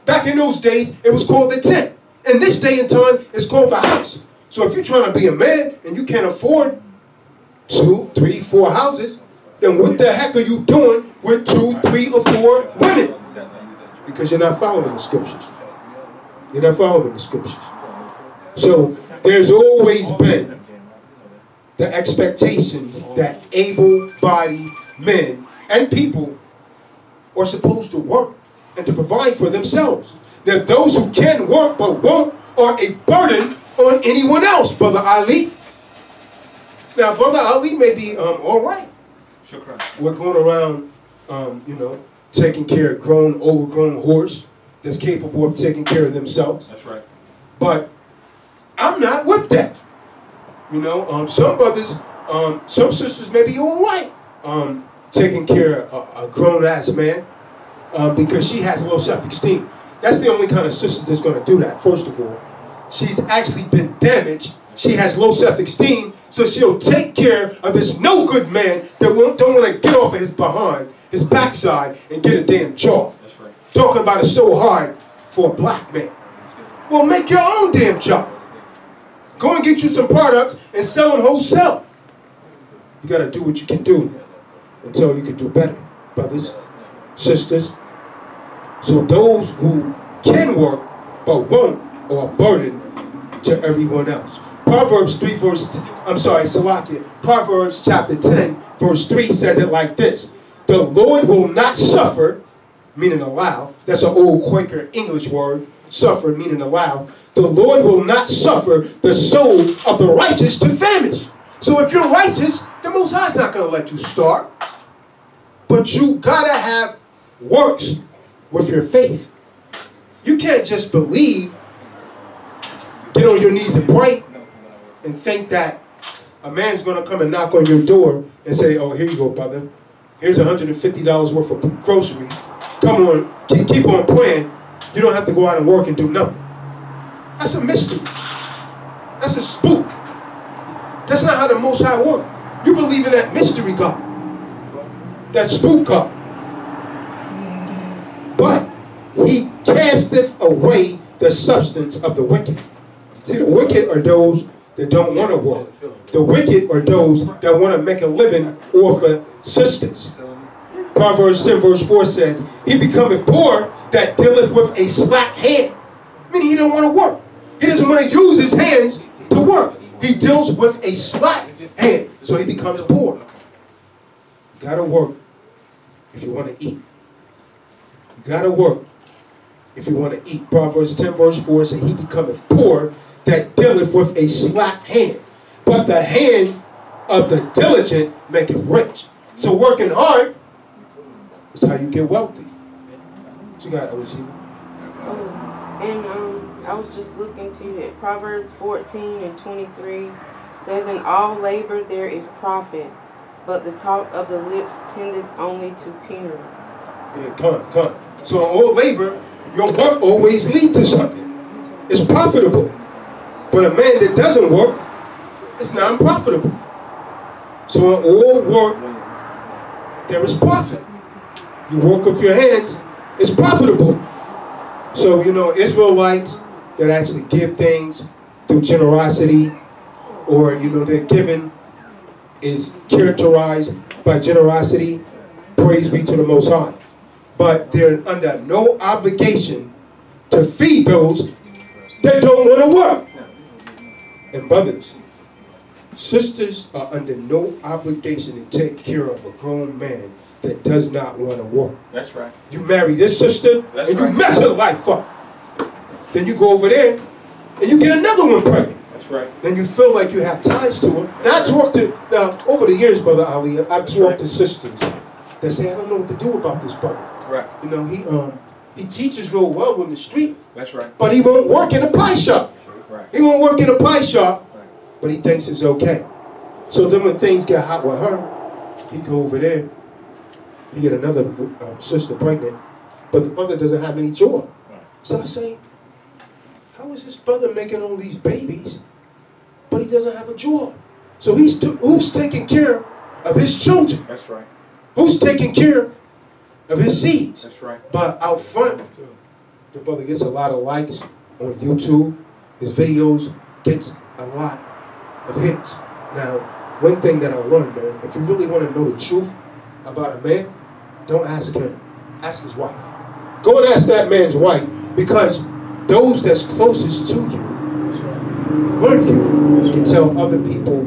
Back in those days, it was called the tent. In this day and time, it's called the house. So if you're trying to be a man and you can't afford 2, 3, 4 houses, then what the heck are you doing with 2, 3, or 4 women? Because you're not following the scriptures. You're not following the scriptures. So there's always been the expectation that able-bodied men and people are supposed to work and to provide for themselves. That those who can work but won't are a burden on anyone else, Brother Ali. Now, Brother Ali may be all right. We're going around, you know, taking care of grown, overgrown horse that's capable of taking care of themselves. That's right. But I'm not with that. You know, some brothers, some sisters may be all right taking care of a grown-ass man because she has low self-esteem. That's the only kind of sister that's going to do that, first of all. She's actually been damaged. She has low self-esteem. So she'll take care of this no-good man that don't want to get off of his behind, his backside, and get a damn job. That's right. Talking about it so hard for a black man. Well, make your own damn job. Go and get you some products and sell them wholesale. You got to do what you can do until you can do better, brothers, sisters. So those who can work but won't are a burden to everyone else. Proverbs chapter 10:3 says it like this. The Lord will not suffer, meaning allow. That's an old Quaker English word, suffer, meaning allow. The Lord will not suffer the soul of the righteous to famish. So if you're righteous, the Most High's not going to let you starve. But you got to have works with your faith. You can't just believe, get on your knees and pray, and think that a man's going to come and knock on your door and say, oh, here you go, brother. Here's $150 worth of groceries. Come on, keep on praying. You don't have to go out and work and do nothing. That's a mystery. That's a spook. That's not how the Most High works. You believe in that mystery God, that spook God. But he casteth away the substance of the wicked. See, the wicked are those that don't want to work. The wicked are those that want to make a living off of sisters. Proverbs 10:4 says, he becometh poor that dealeth with a slack hand. Meaning he don't want to work. He doesn't want to use his hands to work. He deals with a slack hand. So he becomes poor. You got to work if you want to eat. You got to work If you want to eat, Proverbs 10 verse 4 says, he becometh poor that dealeth with a slack hand, but the hand of the diligent maketh rich. So working hard is how you get wealthy. What you got, Alicia? And I was just looking to it. Proverbs 14 and 23 says, in all labor there is profit, but the talk of the lips tendeth only to penury. Yeah, come. So in all labor, your work always leads to something. It's profitable. But a man that doesn't work, it's not profitable. So in all work, there is profit. You work with your hands, it's profitable. So, you know, Israelites that actually give things through generosity, or, you know, they're given is characterized by generosity. Praise be to the Most High. But they're under no obligation to feed those that don't want to work. And brothers, sisters are under no obligation to take care of a grown man that does not want to work. That's right. You marry this sister, that's and right. You mess her life up. Then you go over there and you get another one pregnant. Right. Then you feel like you have ties to them. Now, over the years, Brother Ali, I've talked to sisters that say, I don't know what to do about this brother. Right. You know, he teaches real well on the street. That's right. But he won't work in a pie shop. Right. He won't work in a pie shop, right. But he thinks it's okay. So then when things get hot with her, he go over there, he get another sister pregnant, but the brother doesn't have any job. Right. So I say, how is this brother making all these babies? But he doesn't have a job. So who's taking care of his children? That's right. Who's taking care of his seeds? That's right. But out front, the brother gets a lot of likes on YouTube. His videos gets a lot of hits. Now, one thing that I learned, man, if you really want to know the truth about a man, don't ask him. Ask his wife. Go and ask that man's wife, because those that's closest to you learn you can tell other people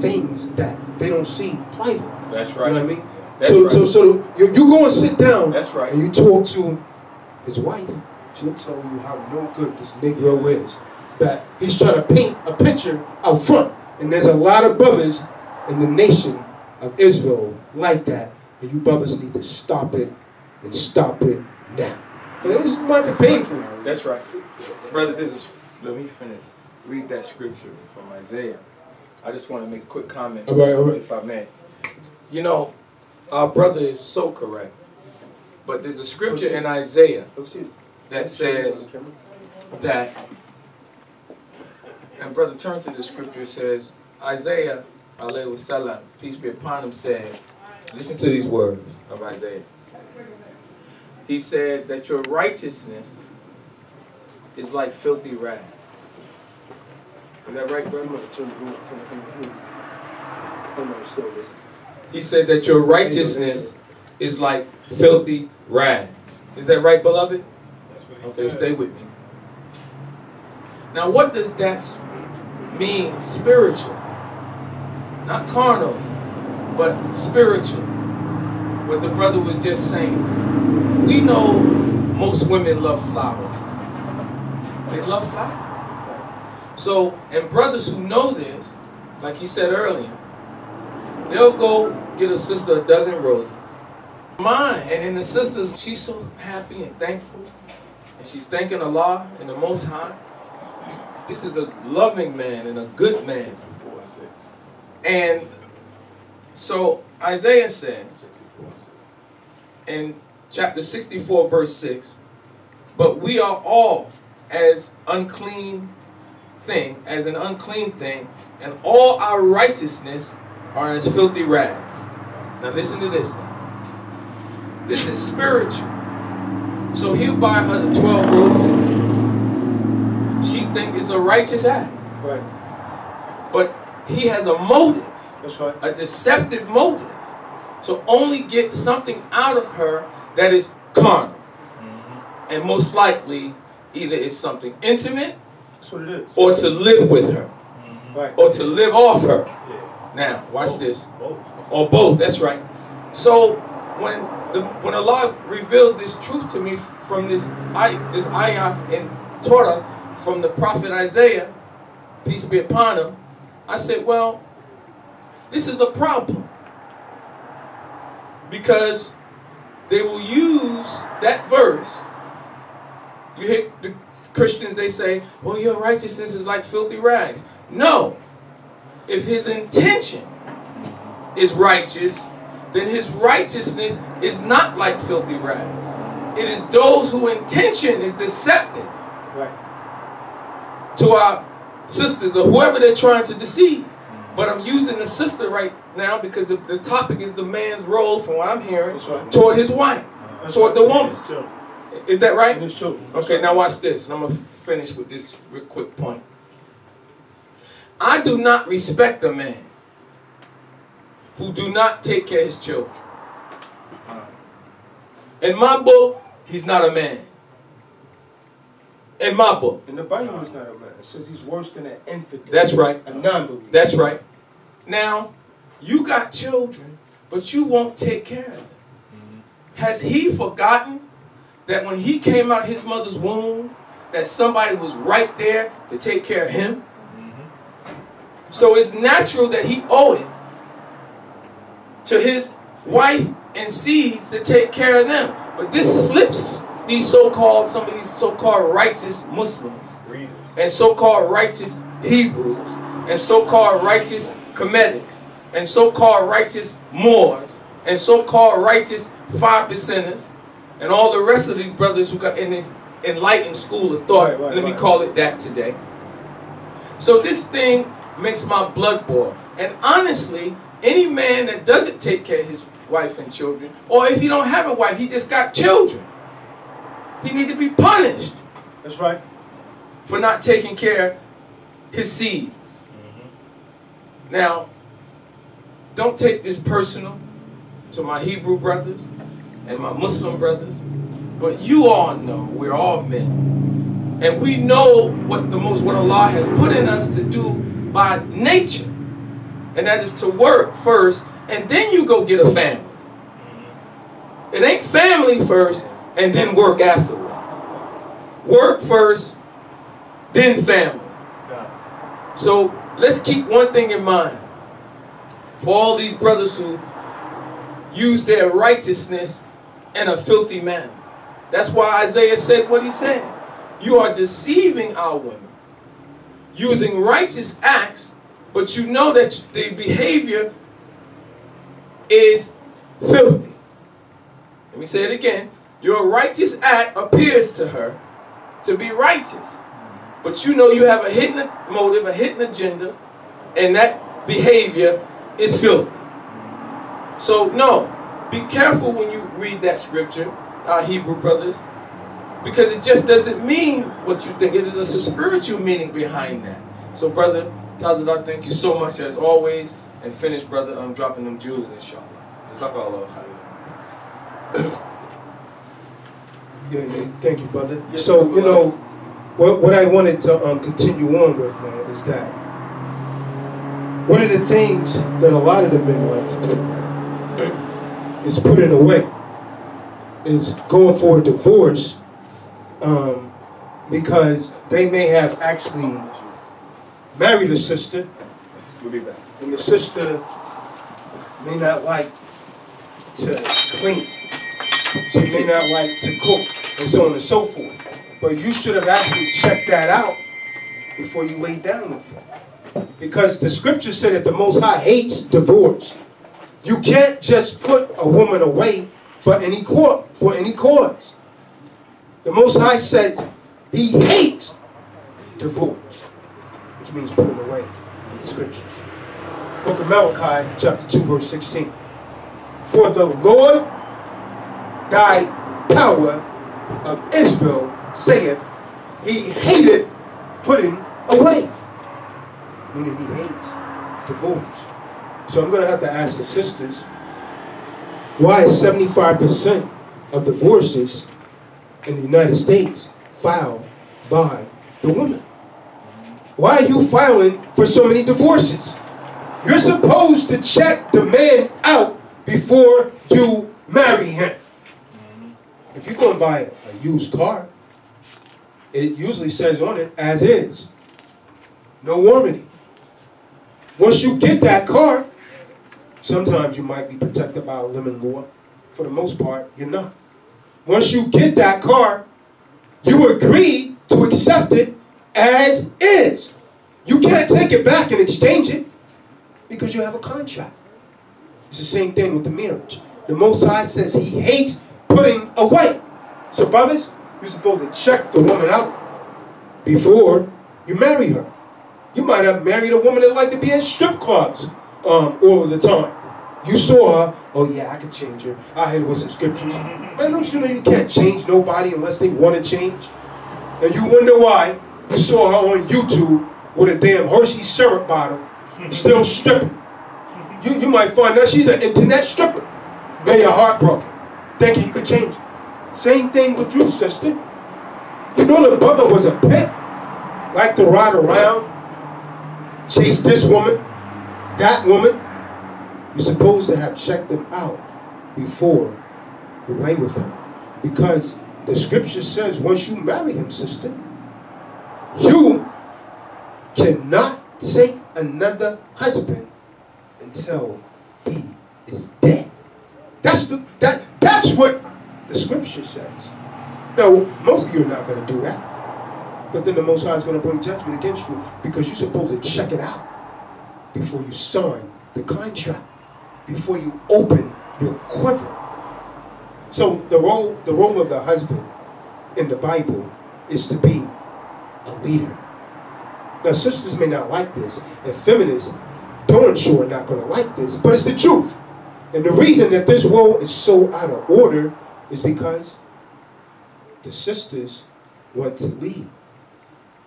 things that they don't see privately. That's right. You know what I mean? That's so, right. So you go and sit down. That's right. And you talk to his wife. She'll tell you how no good this Negro is. That he's trying to paint a picture out front. And there's a lot of brothers in the nation of Israel like that. And you brothers need to stop it and stop it now. And this might be painful. That's right. Brother, let me finish. Read that scripture from Isaiah. I just want to make a quick comment, all right. If I may. You know, our brother is so correct. But there's a scripture in Isaiah that says that, and brother, turn to the scripture. It says, Isaiah, alayhi wasalam, peace be upon him, said, listen to these words of Isaiah. He said that your righteousness is like filthy rags. Is that right, brother? He said that your righteousness is like filthy rags. Is that right, beloved? That's what he said. Okay, stay with me. Now, what does that mean spiritual? Not carnal, but spiritual. What the brother was just saying. We know most women love flowers. They love flowers. So, and brothers who know this, like he said earlier, they'll go get a sister a dozen roses. Mine, and in the sisters, she's so happy and thankful, and she's thanking Allah and the Most High. This is a loving man and a good man. And so Isaiah said in chapter 64, verse 6, but we are all as unclean thing, as an unclean thing, and all our righteousness are as filthy rags. Now listen to this now. This is spiritual. So he'll buy her the 12 roses. She think it's a righteous act. Right. But he has a motive. That's right. A deceptive motive to only get something out of her that is carnal. Mm-hmm. And most likely either it's something intimate, or to live with her. Right. Or to live off her. Yeah. Now, watch this. Both. Or both, that's right. So, when when Allah revealed this truth to me from this ayah in Torah from the prophet Isaiah, peace be upon him, I said, well, this is a problem, because they will use that verse. You hear the Christians, they say, well, your righteousness is like filthy rags. No. If his intention is righteous, then his righteousness is not like filthy rags. It is those whose intention is deceptive, right, to our sisters or whoever they're trying to deceive. But I'm using the sister right now because the topic is the man's role, from what I'm hearing, right, toward his wife, toward the woman. Is that right? Okay, now watch this. I'm going to finish with this real quick point. I do not respect a man who do not take care of his children. In my book, he's not a man. In my book. In the Bible, he's not a man. It says he's worse than an infidel. That's right. A non-believer. That's right. Now, you got children, but you won't take care of them. Mm-hmm. Has he forgotten that when he came out his mother's womb, that somebody was right there to take care of him? Mm-hmm. So it's natural that he owed it to his wife and seeds to take care of them. But this slips these so-called, some of these so-called righteous Muslims and so-called righteous Hebrews and so-called righteous Comedics and so-called righteous Moors and so-called righteous 5 percenters and all the rest of these brothers who got in this enlightened school of thought. Let me call it that today. So this thing makes my blood boil. And honestly, any man that doesn't take care of his wife and children, or if he don't have a wife, he just got children, he need to be punished. That's right. For not taking care of his seeds. Mm-hmm. Now, don't take this personal to my Hebrew brothers and my Muslim brothers, but you all know we're all men, and we know what Allah has put in us to do by nature. And that is to work first, and then you go get a family. It ain't family first, and then work afterwards. Work first, then family. So let's keep one thing in mind. For all these brothers who use their righteousness in a filthy manner. That's why Isaiah said what he said. You are deceiving our women, using righteous acts, but you know that the behavior is filthy. Let me say it again. Your righteous act appears to her to be righteous, but you know you have a hidden motive, a hidden agenda, and that behavior is filthy. So no, be careful when you read that scripture, our Hebrew brothers, because it just doesn't mean what you think. It is a spiritual meaning behind that. So brother Tazadakia, thank you so much as always. And finish, brother, I'm dropping them jewels, inshallah. Thank you, brother. Yes, so, you know, what I wanted to continue on with, man, is that one of the things that a lot of the men like to do is put it away, is going for a divorce, because they may have actually married a sister, and the sister may not like to clean, she may not like to cook, and so on and so forth. But you should have actually checked that out before you laid down with her, because the scripture said that the Most High hates divorce. You can't just put a woman away for any cause. The Most High said he hates divorce, which means put it away in the scriptures. Book of Malachi, chapter 2, verse 16. For the Lord thy power of Israel saith, he hateth putting away. Meaning he hates divorce. So I'm going to have to ask the sisters, why is 75% of divorces in the United States filed by the woman? Why are you filing for so many divorces? You're supposed to check the man out before you marry him. If you go and buy a used car, it usually says on it, as is. No warranty. Once you get that car, sometimes you might be protected by a lemon law. For the most part, you're not. Once you get that car, you agree to accept it as is. You can't take it back and exchange it because you have a contract. It's the same thing with the marriage. The Most High says he hates putting away. So brothers, you're supposed to check the woman out before you marry her. You might have married a woman that liked to be in strip clubs all the time. You saw her, oh yeah, I could change her. I hit her with subscriptions. Man, don't you know you can't change nobody unless they want to change? And you wonder why you saw her on YouTube with a damn Hershey syrup bottle, still stripping. You might find out she's an internet stripper. Man, you're heartbroken, thinking you could change her. Same thing with you, sister. You know the brother was a pimp, liked to ride around, chase this woman, that woman. You're supposed to have checked them out before you lay with him. Because the scripture says once you marry him, sister, you cannot take another husband until he is dead. That's what the scripture says. Now, most of you are not going to do that. But then the Most High is going to bring judgment against you because you're supposed to check it out before you sign the contract, before you open your quiver. So the role of the husband in the Bible is to be a leader. Now sisters may not like this, and feminists darn sure are not going to like this, but it's the truth. And the reason that this world is so out of order is because the sisters want to lead.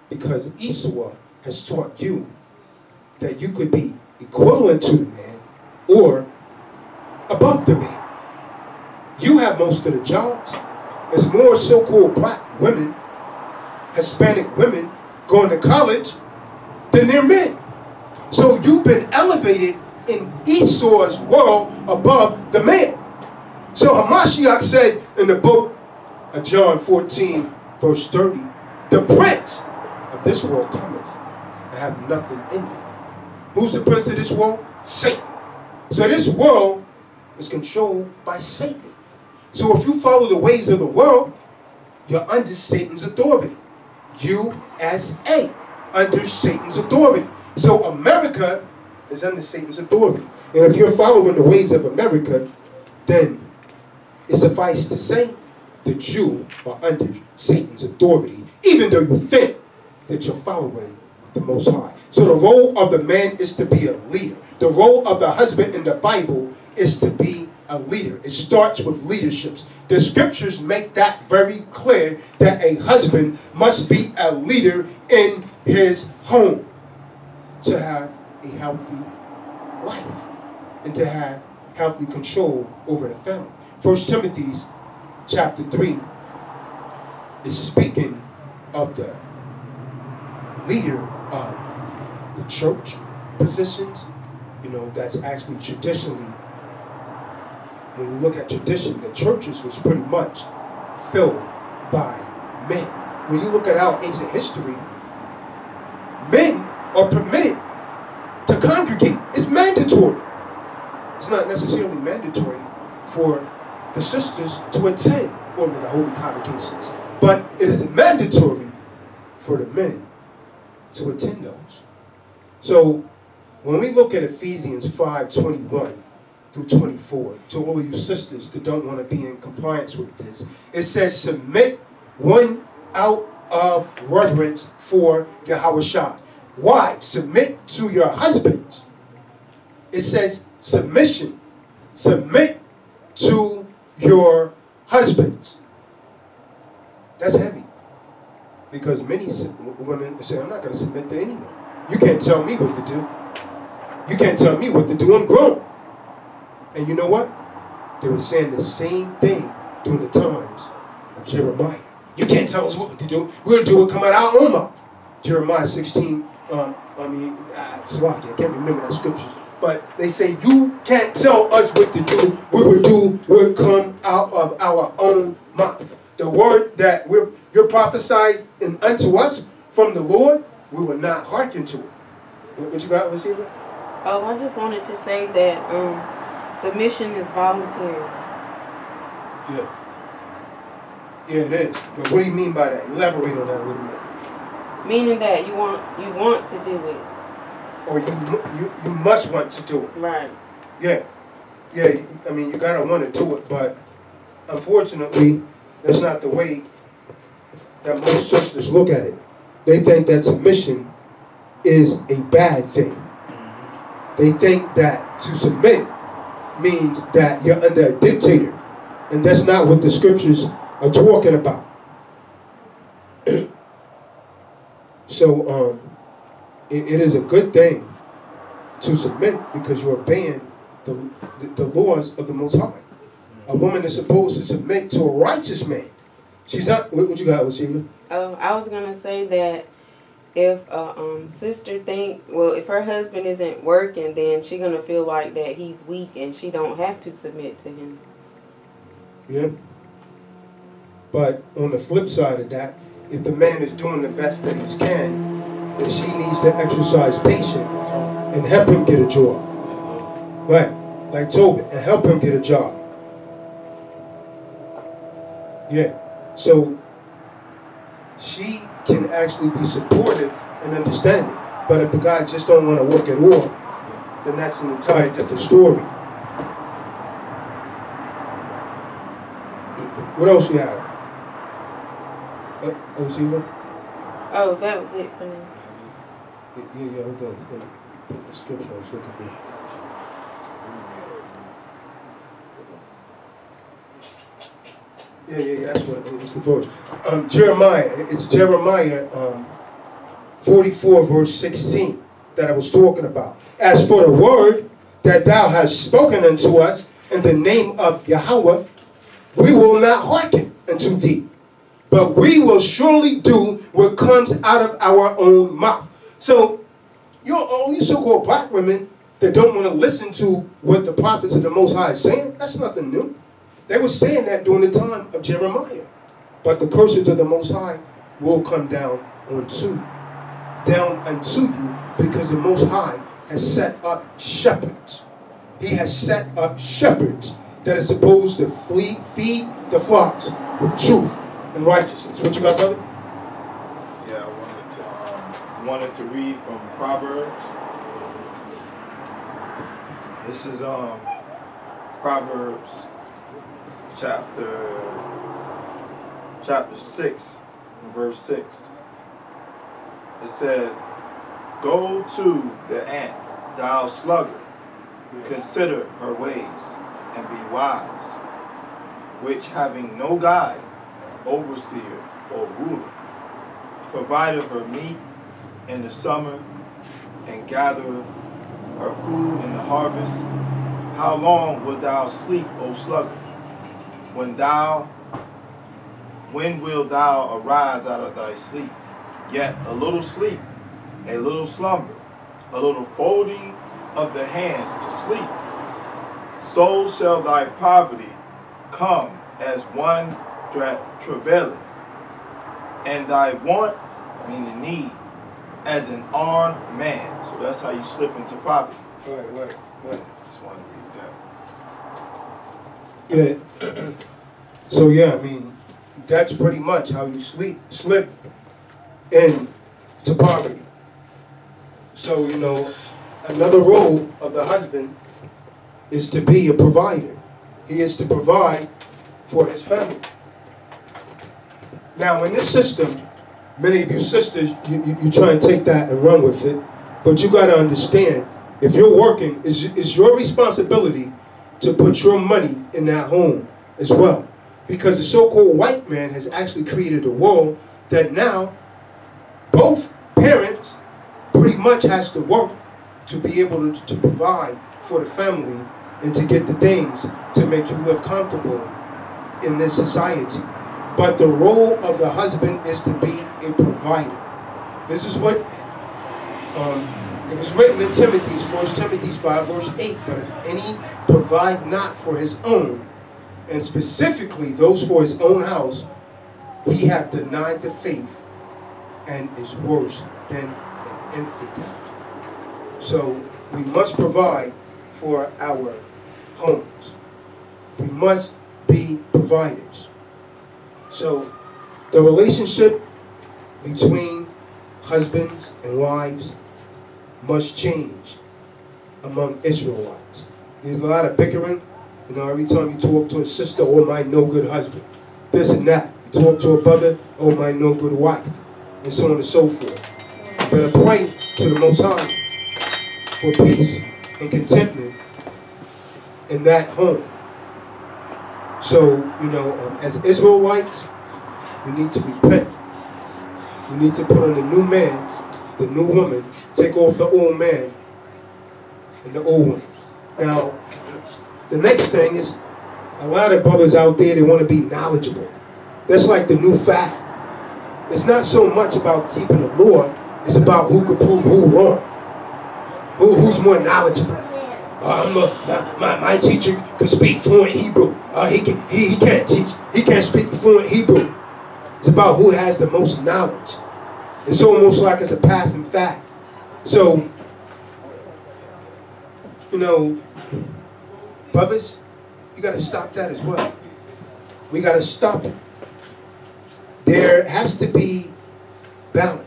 Because Esau has taught you that you could be equivalent to the man or above the man. You have most of the jobs. There's more so-called black women, Hispanic women, going to college than their men. So you've been elevated in Esau's world above the man. So Hamashiach said in the book of John 14, verse 30, the prince of this world cometh and have nothing in it. Who's the prince of this world? Satan. So this world is controlled by Satan. So if you follow the ways of the world, you're under Satan's authority. USA, under Satan's authority. So America is under Satan's authority. And if you're following the ways of America, then it suffices to say that you are under Satan's authority, even though you think that you're following the Most High. So the role of the man is to be a leader. The role of the husband in the Bible is to be a leader. It starts with leaderships. The scriptures make that very clear that a husband must be a leader in his home to have a healthy life and to have healthy control over the family. 1 Timothy chapter 3 is speaking of the leader of the church positions. You know, that's actually traditionally, when you look at tradition, the churches was pretty much filled by men. When you look at our ancient history, men are permitted to congregate. It's mandatory. It's not necessarily mandatory for the sisters to attend all of the holy convocations, but it is mandatory for the men to attend those. So when we look at Ephesians 5:21 through 24, to all you sisters that don't want to be in compliance with this, it says, submit one out of reverence for Yahawashi. Wives, submit to your husbands. It says submission. Submit to your husbands. That's heavy. Because many women say, I'm not going to submit to anyone. You can't tell me what to do. You can't tell me what to do. I'm grown. And you know what? They were saying the same thing during the times of Jeremiah. You can't tell us what to do. We'll do it, come out our own mouth. Jeremiah 16, I can't remember that scripture. but they say, you can't tell us what to do. What we do will come out of our own mouth. The word that you're prophesied unto us from the Lord, we will not hearken to it. What you got, Receiver? Oh, I just wanted to say that submission is voluntary. Yeah. Yeah, it is. But what do you mean by that? Elaborate on that a little bit. Meaning that you want to do it, or you must want to do it. Right. Yeah, yeah. I mean, you gotta want to do it, but unfortunately, that's not the way that most sisters look at it. They think that submission is a bad thing. They think that to submit means that you're under a dictator, and that's not what the scriptures are talking about. So it is a good thing to submit because you're obeying the laws of the Most High. A woman is supposed to submit to a righteous man. She's not. What you got, Lucina? I was gonna say that if a sister if her husband isn't working, then she's gonna feel like that he's weak and she don't have to submit to him. Yeah. But on the flip side of that, if the man is doing the best that he can, then she needs to exercise patience and help him get a job. Right? Like Tobit, and help him get a job. Yeah. So she can actually be supportive and understanding. But if the guy just don't want to work at all, then that's an entire different story. What else you have? Oh, that was it for me. Yeah, hold on. Put the scripture I was looking for. Yeah, that's what it was. The verse. Jeremiah. It's Jeremiah 44, verse 16 that I was talking about. As for the word that thou hast spoken unto us in the name of Yahuwah, we will not hearken unto thee, but we will surely do what comes out of our own mouth. So, all you so-called black women that don't want to listen to what the prophets of the Most High is saying, that's nothing new. They were saying that during the time of Jeremiah. But the curses of the Most High will come down unto you, because the Most High has set up shepherds. He has set up shepherds that are supposed to feed the flocks with truth and righteousness. What you got, brother? Yeah, I wanted to read from Proverbs. This is Proverbs chapter 6, verse 6. It says, "Go to the ant, thou sluggard, consider her ways, and be wise, which having no guide, overseer, or ruler, provided her meat in the summer, and gathereth her food in the harvest. How long wilt thou sleep, O sluggard? When wilt thou arise out of thy sleep? Yet a little sleep, a little slumber, a little folding of the hands to sleep. So shall thy poverty come as one travaileth, and thy want," meaning need, "as an armed man." So that's how you slip into poverty. Right. Just wanted to read that. Yeah. So yeah, I mean, that's pretty much how you slip into poverty. So, you know, another role of the husband is to be a provider. He is to provide for his family. Now, in this system, many of you sisters, you try and take that and run with it, but you got to understand, if you're working, it's your responsibility to put your money in that home as well, because the so-called white man has actually created a world that now both parents pretty much has to work to be able to provide for the family and to get the things to make you live comfortable in this society. But the role of the husband is to be a provider. This is what It was written in Timothy's, 1 Timothy 5, verse 8, but if any provide not for his own, and specifically those for his own house, he hath denied the faith, and is worse than an infidel. So we must provide for our homes. We must be providers. So the relationship between husbands and wives must change among Israelites. There's a lot of bickering. You know, every time you talk to a sister, oh my no good husband, this and that. You talk to a brother, oh my no good wife, and so on and so forth. You better pray to the Most High for peace and contentment in that home. So, you know, as Israelites, you need to repent. You need to put on the new man, the new woman, take off the old man and the old woman. Now, the next thing is, a lot of brothers out there, they want to be knowledgeable. That's like the new fad. It's not so much about keeping the law, it's about who could prove who wrong. Who's more knowledgeable? My teacher could speak fluent Hebrew. He can't teach. He can't speak fluent Hebrew. It's about who has the most knowledge. It's almost like it's a passing fact. So, you know, brothers, you got to stop that as well. We got to stop it. There has to be balance.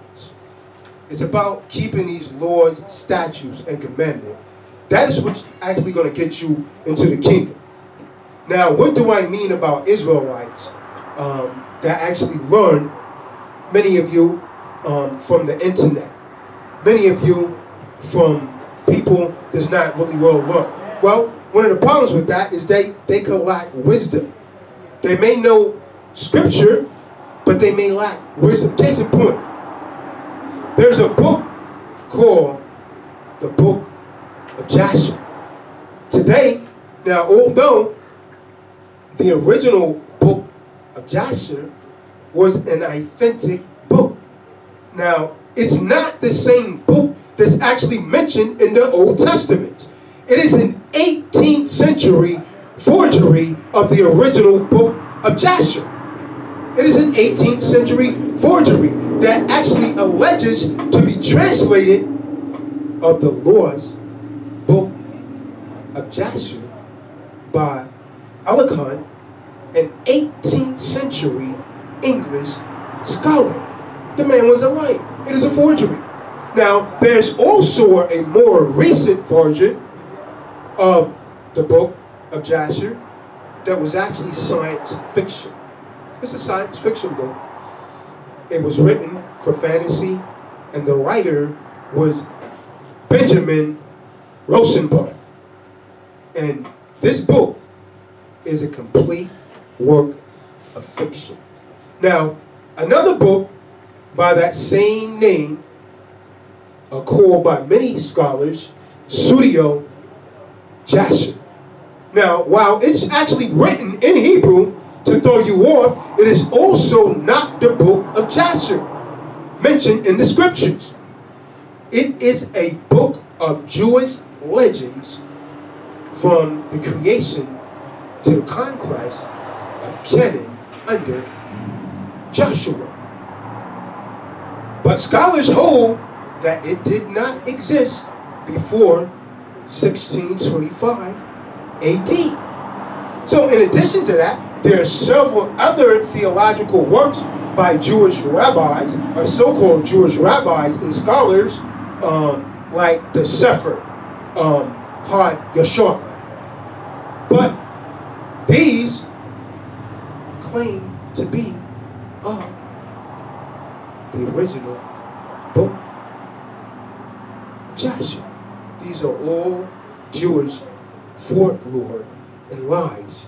It's about keeping these laws, statutes, and commandments. That is what's actually going to get you into the kingdom. Now, what do I mean about Israelites that actually learn, many of you from the internet, many of you from people that's not really well learned? Well, one of the problems with that is they could lack wisdom. They may know scripture, but they may lack wisdom. Case in point. There's a book called the Book of Jasher. Today, now although the original Book of Jasher was an authentic book, now it's not the same book that's actually mentioned in the Old Testament. It is an 18th century forgery of the original Book of Jasher. It is an 18th century forgery that actually alleges to be translated of the Lord's Book of Jasher by Elkan, an 18th century English scholar. The man was a liar. It is a forgery. Now, there's also a more recent version of the Book of Jasher that was actually science fiction. It's a science fiction book. It was written for fantasy, and the writer was Benjamin Rosenbaum. And this book is a complete work of fiction. Now, another book by that same name, called by many scholars, Pseudo Jasher. Now, while it's actually written in Hebrew, to throw you off, it is also not the Book of Jasher mentioned in the scriptures. It is a book of Jewish legends from the creation to the conquest of Canaan under Joshua. But scholars hold that it did not exist before 1625 AD. So in addition to that, there are several other theological works by Jewish rabbis, or so-called Jewish rabbis and scholars, like the Sefer Had Yashar. But these claim to be of the original Book Jasher. These are all Jewish folklore and lies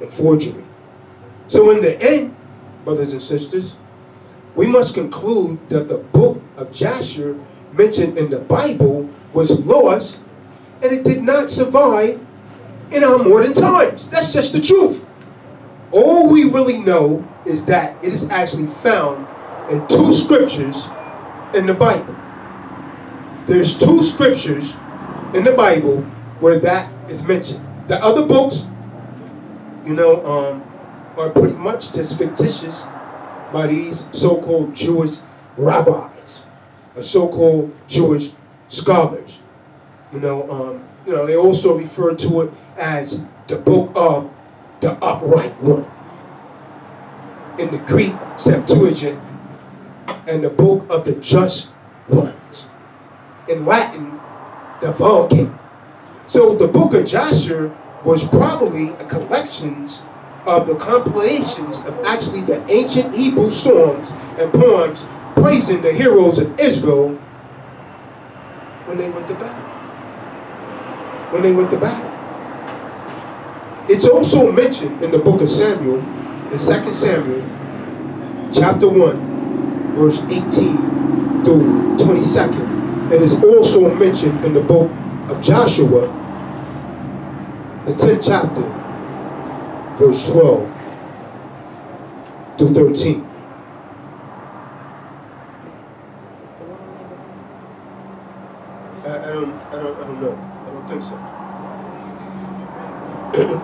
and forgery. So in the end, brothers and sisters, we must conclude that the Book of Jasher mentioned in the Bible was lost, and it did not survive in our modern times. That's just the truth. All we really know is that it is actually found in two scriptures in the Bible. There's two scriptures in the Bible where that is mentioned. The other books, you know, are pretty much just fictitious by these so-called Jewish rabbis, or so-called Jewish scholars. You know, they also refer to it as the Book of the Upright One in the Greek Septuagint, and the Book of the Just Ones in Latin, the Vulgate. So the Book of Jasher was probably a collection of the compilations of actually the ancient Hebrew songs and poems praising the heroes of Israel when they went to battle. When they went to battle. It's also mentioned in the book of Samuel, in 2 Samuel, chapter 1, verse 18 through 22nd. And it's also mentioned in the book of Joshua, the 10th chapter, verse 12 through 13. I don't know. I don't think so.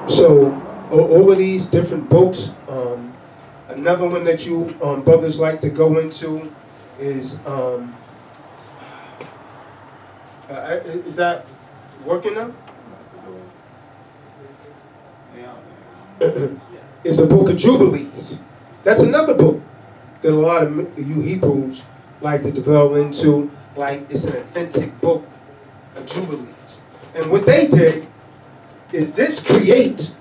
So, all of these different books. Another one that you brothers like to go into is is that working now? It's the Book of Jubilees. That's another book that a lot of you Hebrews like to develop into. Like, it's an authentic book of Jubilees. And what they did is this create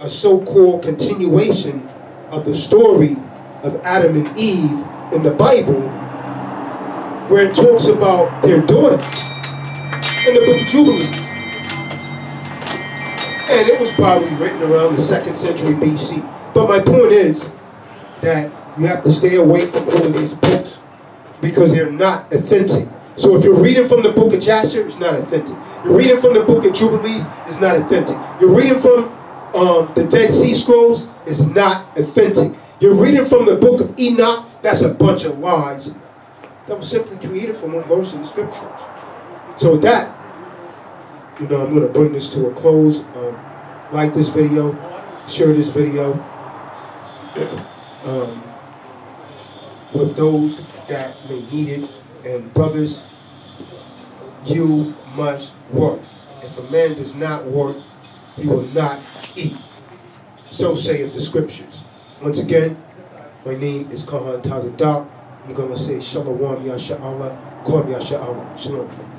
a so-called continuation of the story of Adam and Eve in the Bible, where it talks about their daughters in the Book of Jubilees. And it was probably written around the 2nd century BC. But my point is that you have to stay away from all of these books because they're not authentic. So if you're reading from the Book of Jasher, it's not authentic. You're reading from the Book of Jubilees, it's not authentic. You're reading from the Dead Sea Scrolls, it's not authentic. You're reading from the Book of Enoch, that's a bunch of lies that was simply created from one verse in the scriptures. So with that, you know, I'm going to bring this to a close. Like this video, share this video with those that may need it. And brothers, you must work. If a man does not work, he will not eat. So saith the scriptures. Once again, my name is Kahan Tazadakia. I'm going to say Shalom Yah Sha'Allah, Kom Yah Sha'Allah. Shalom.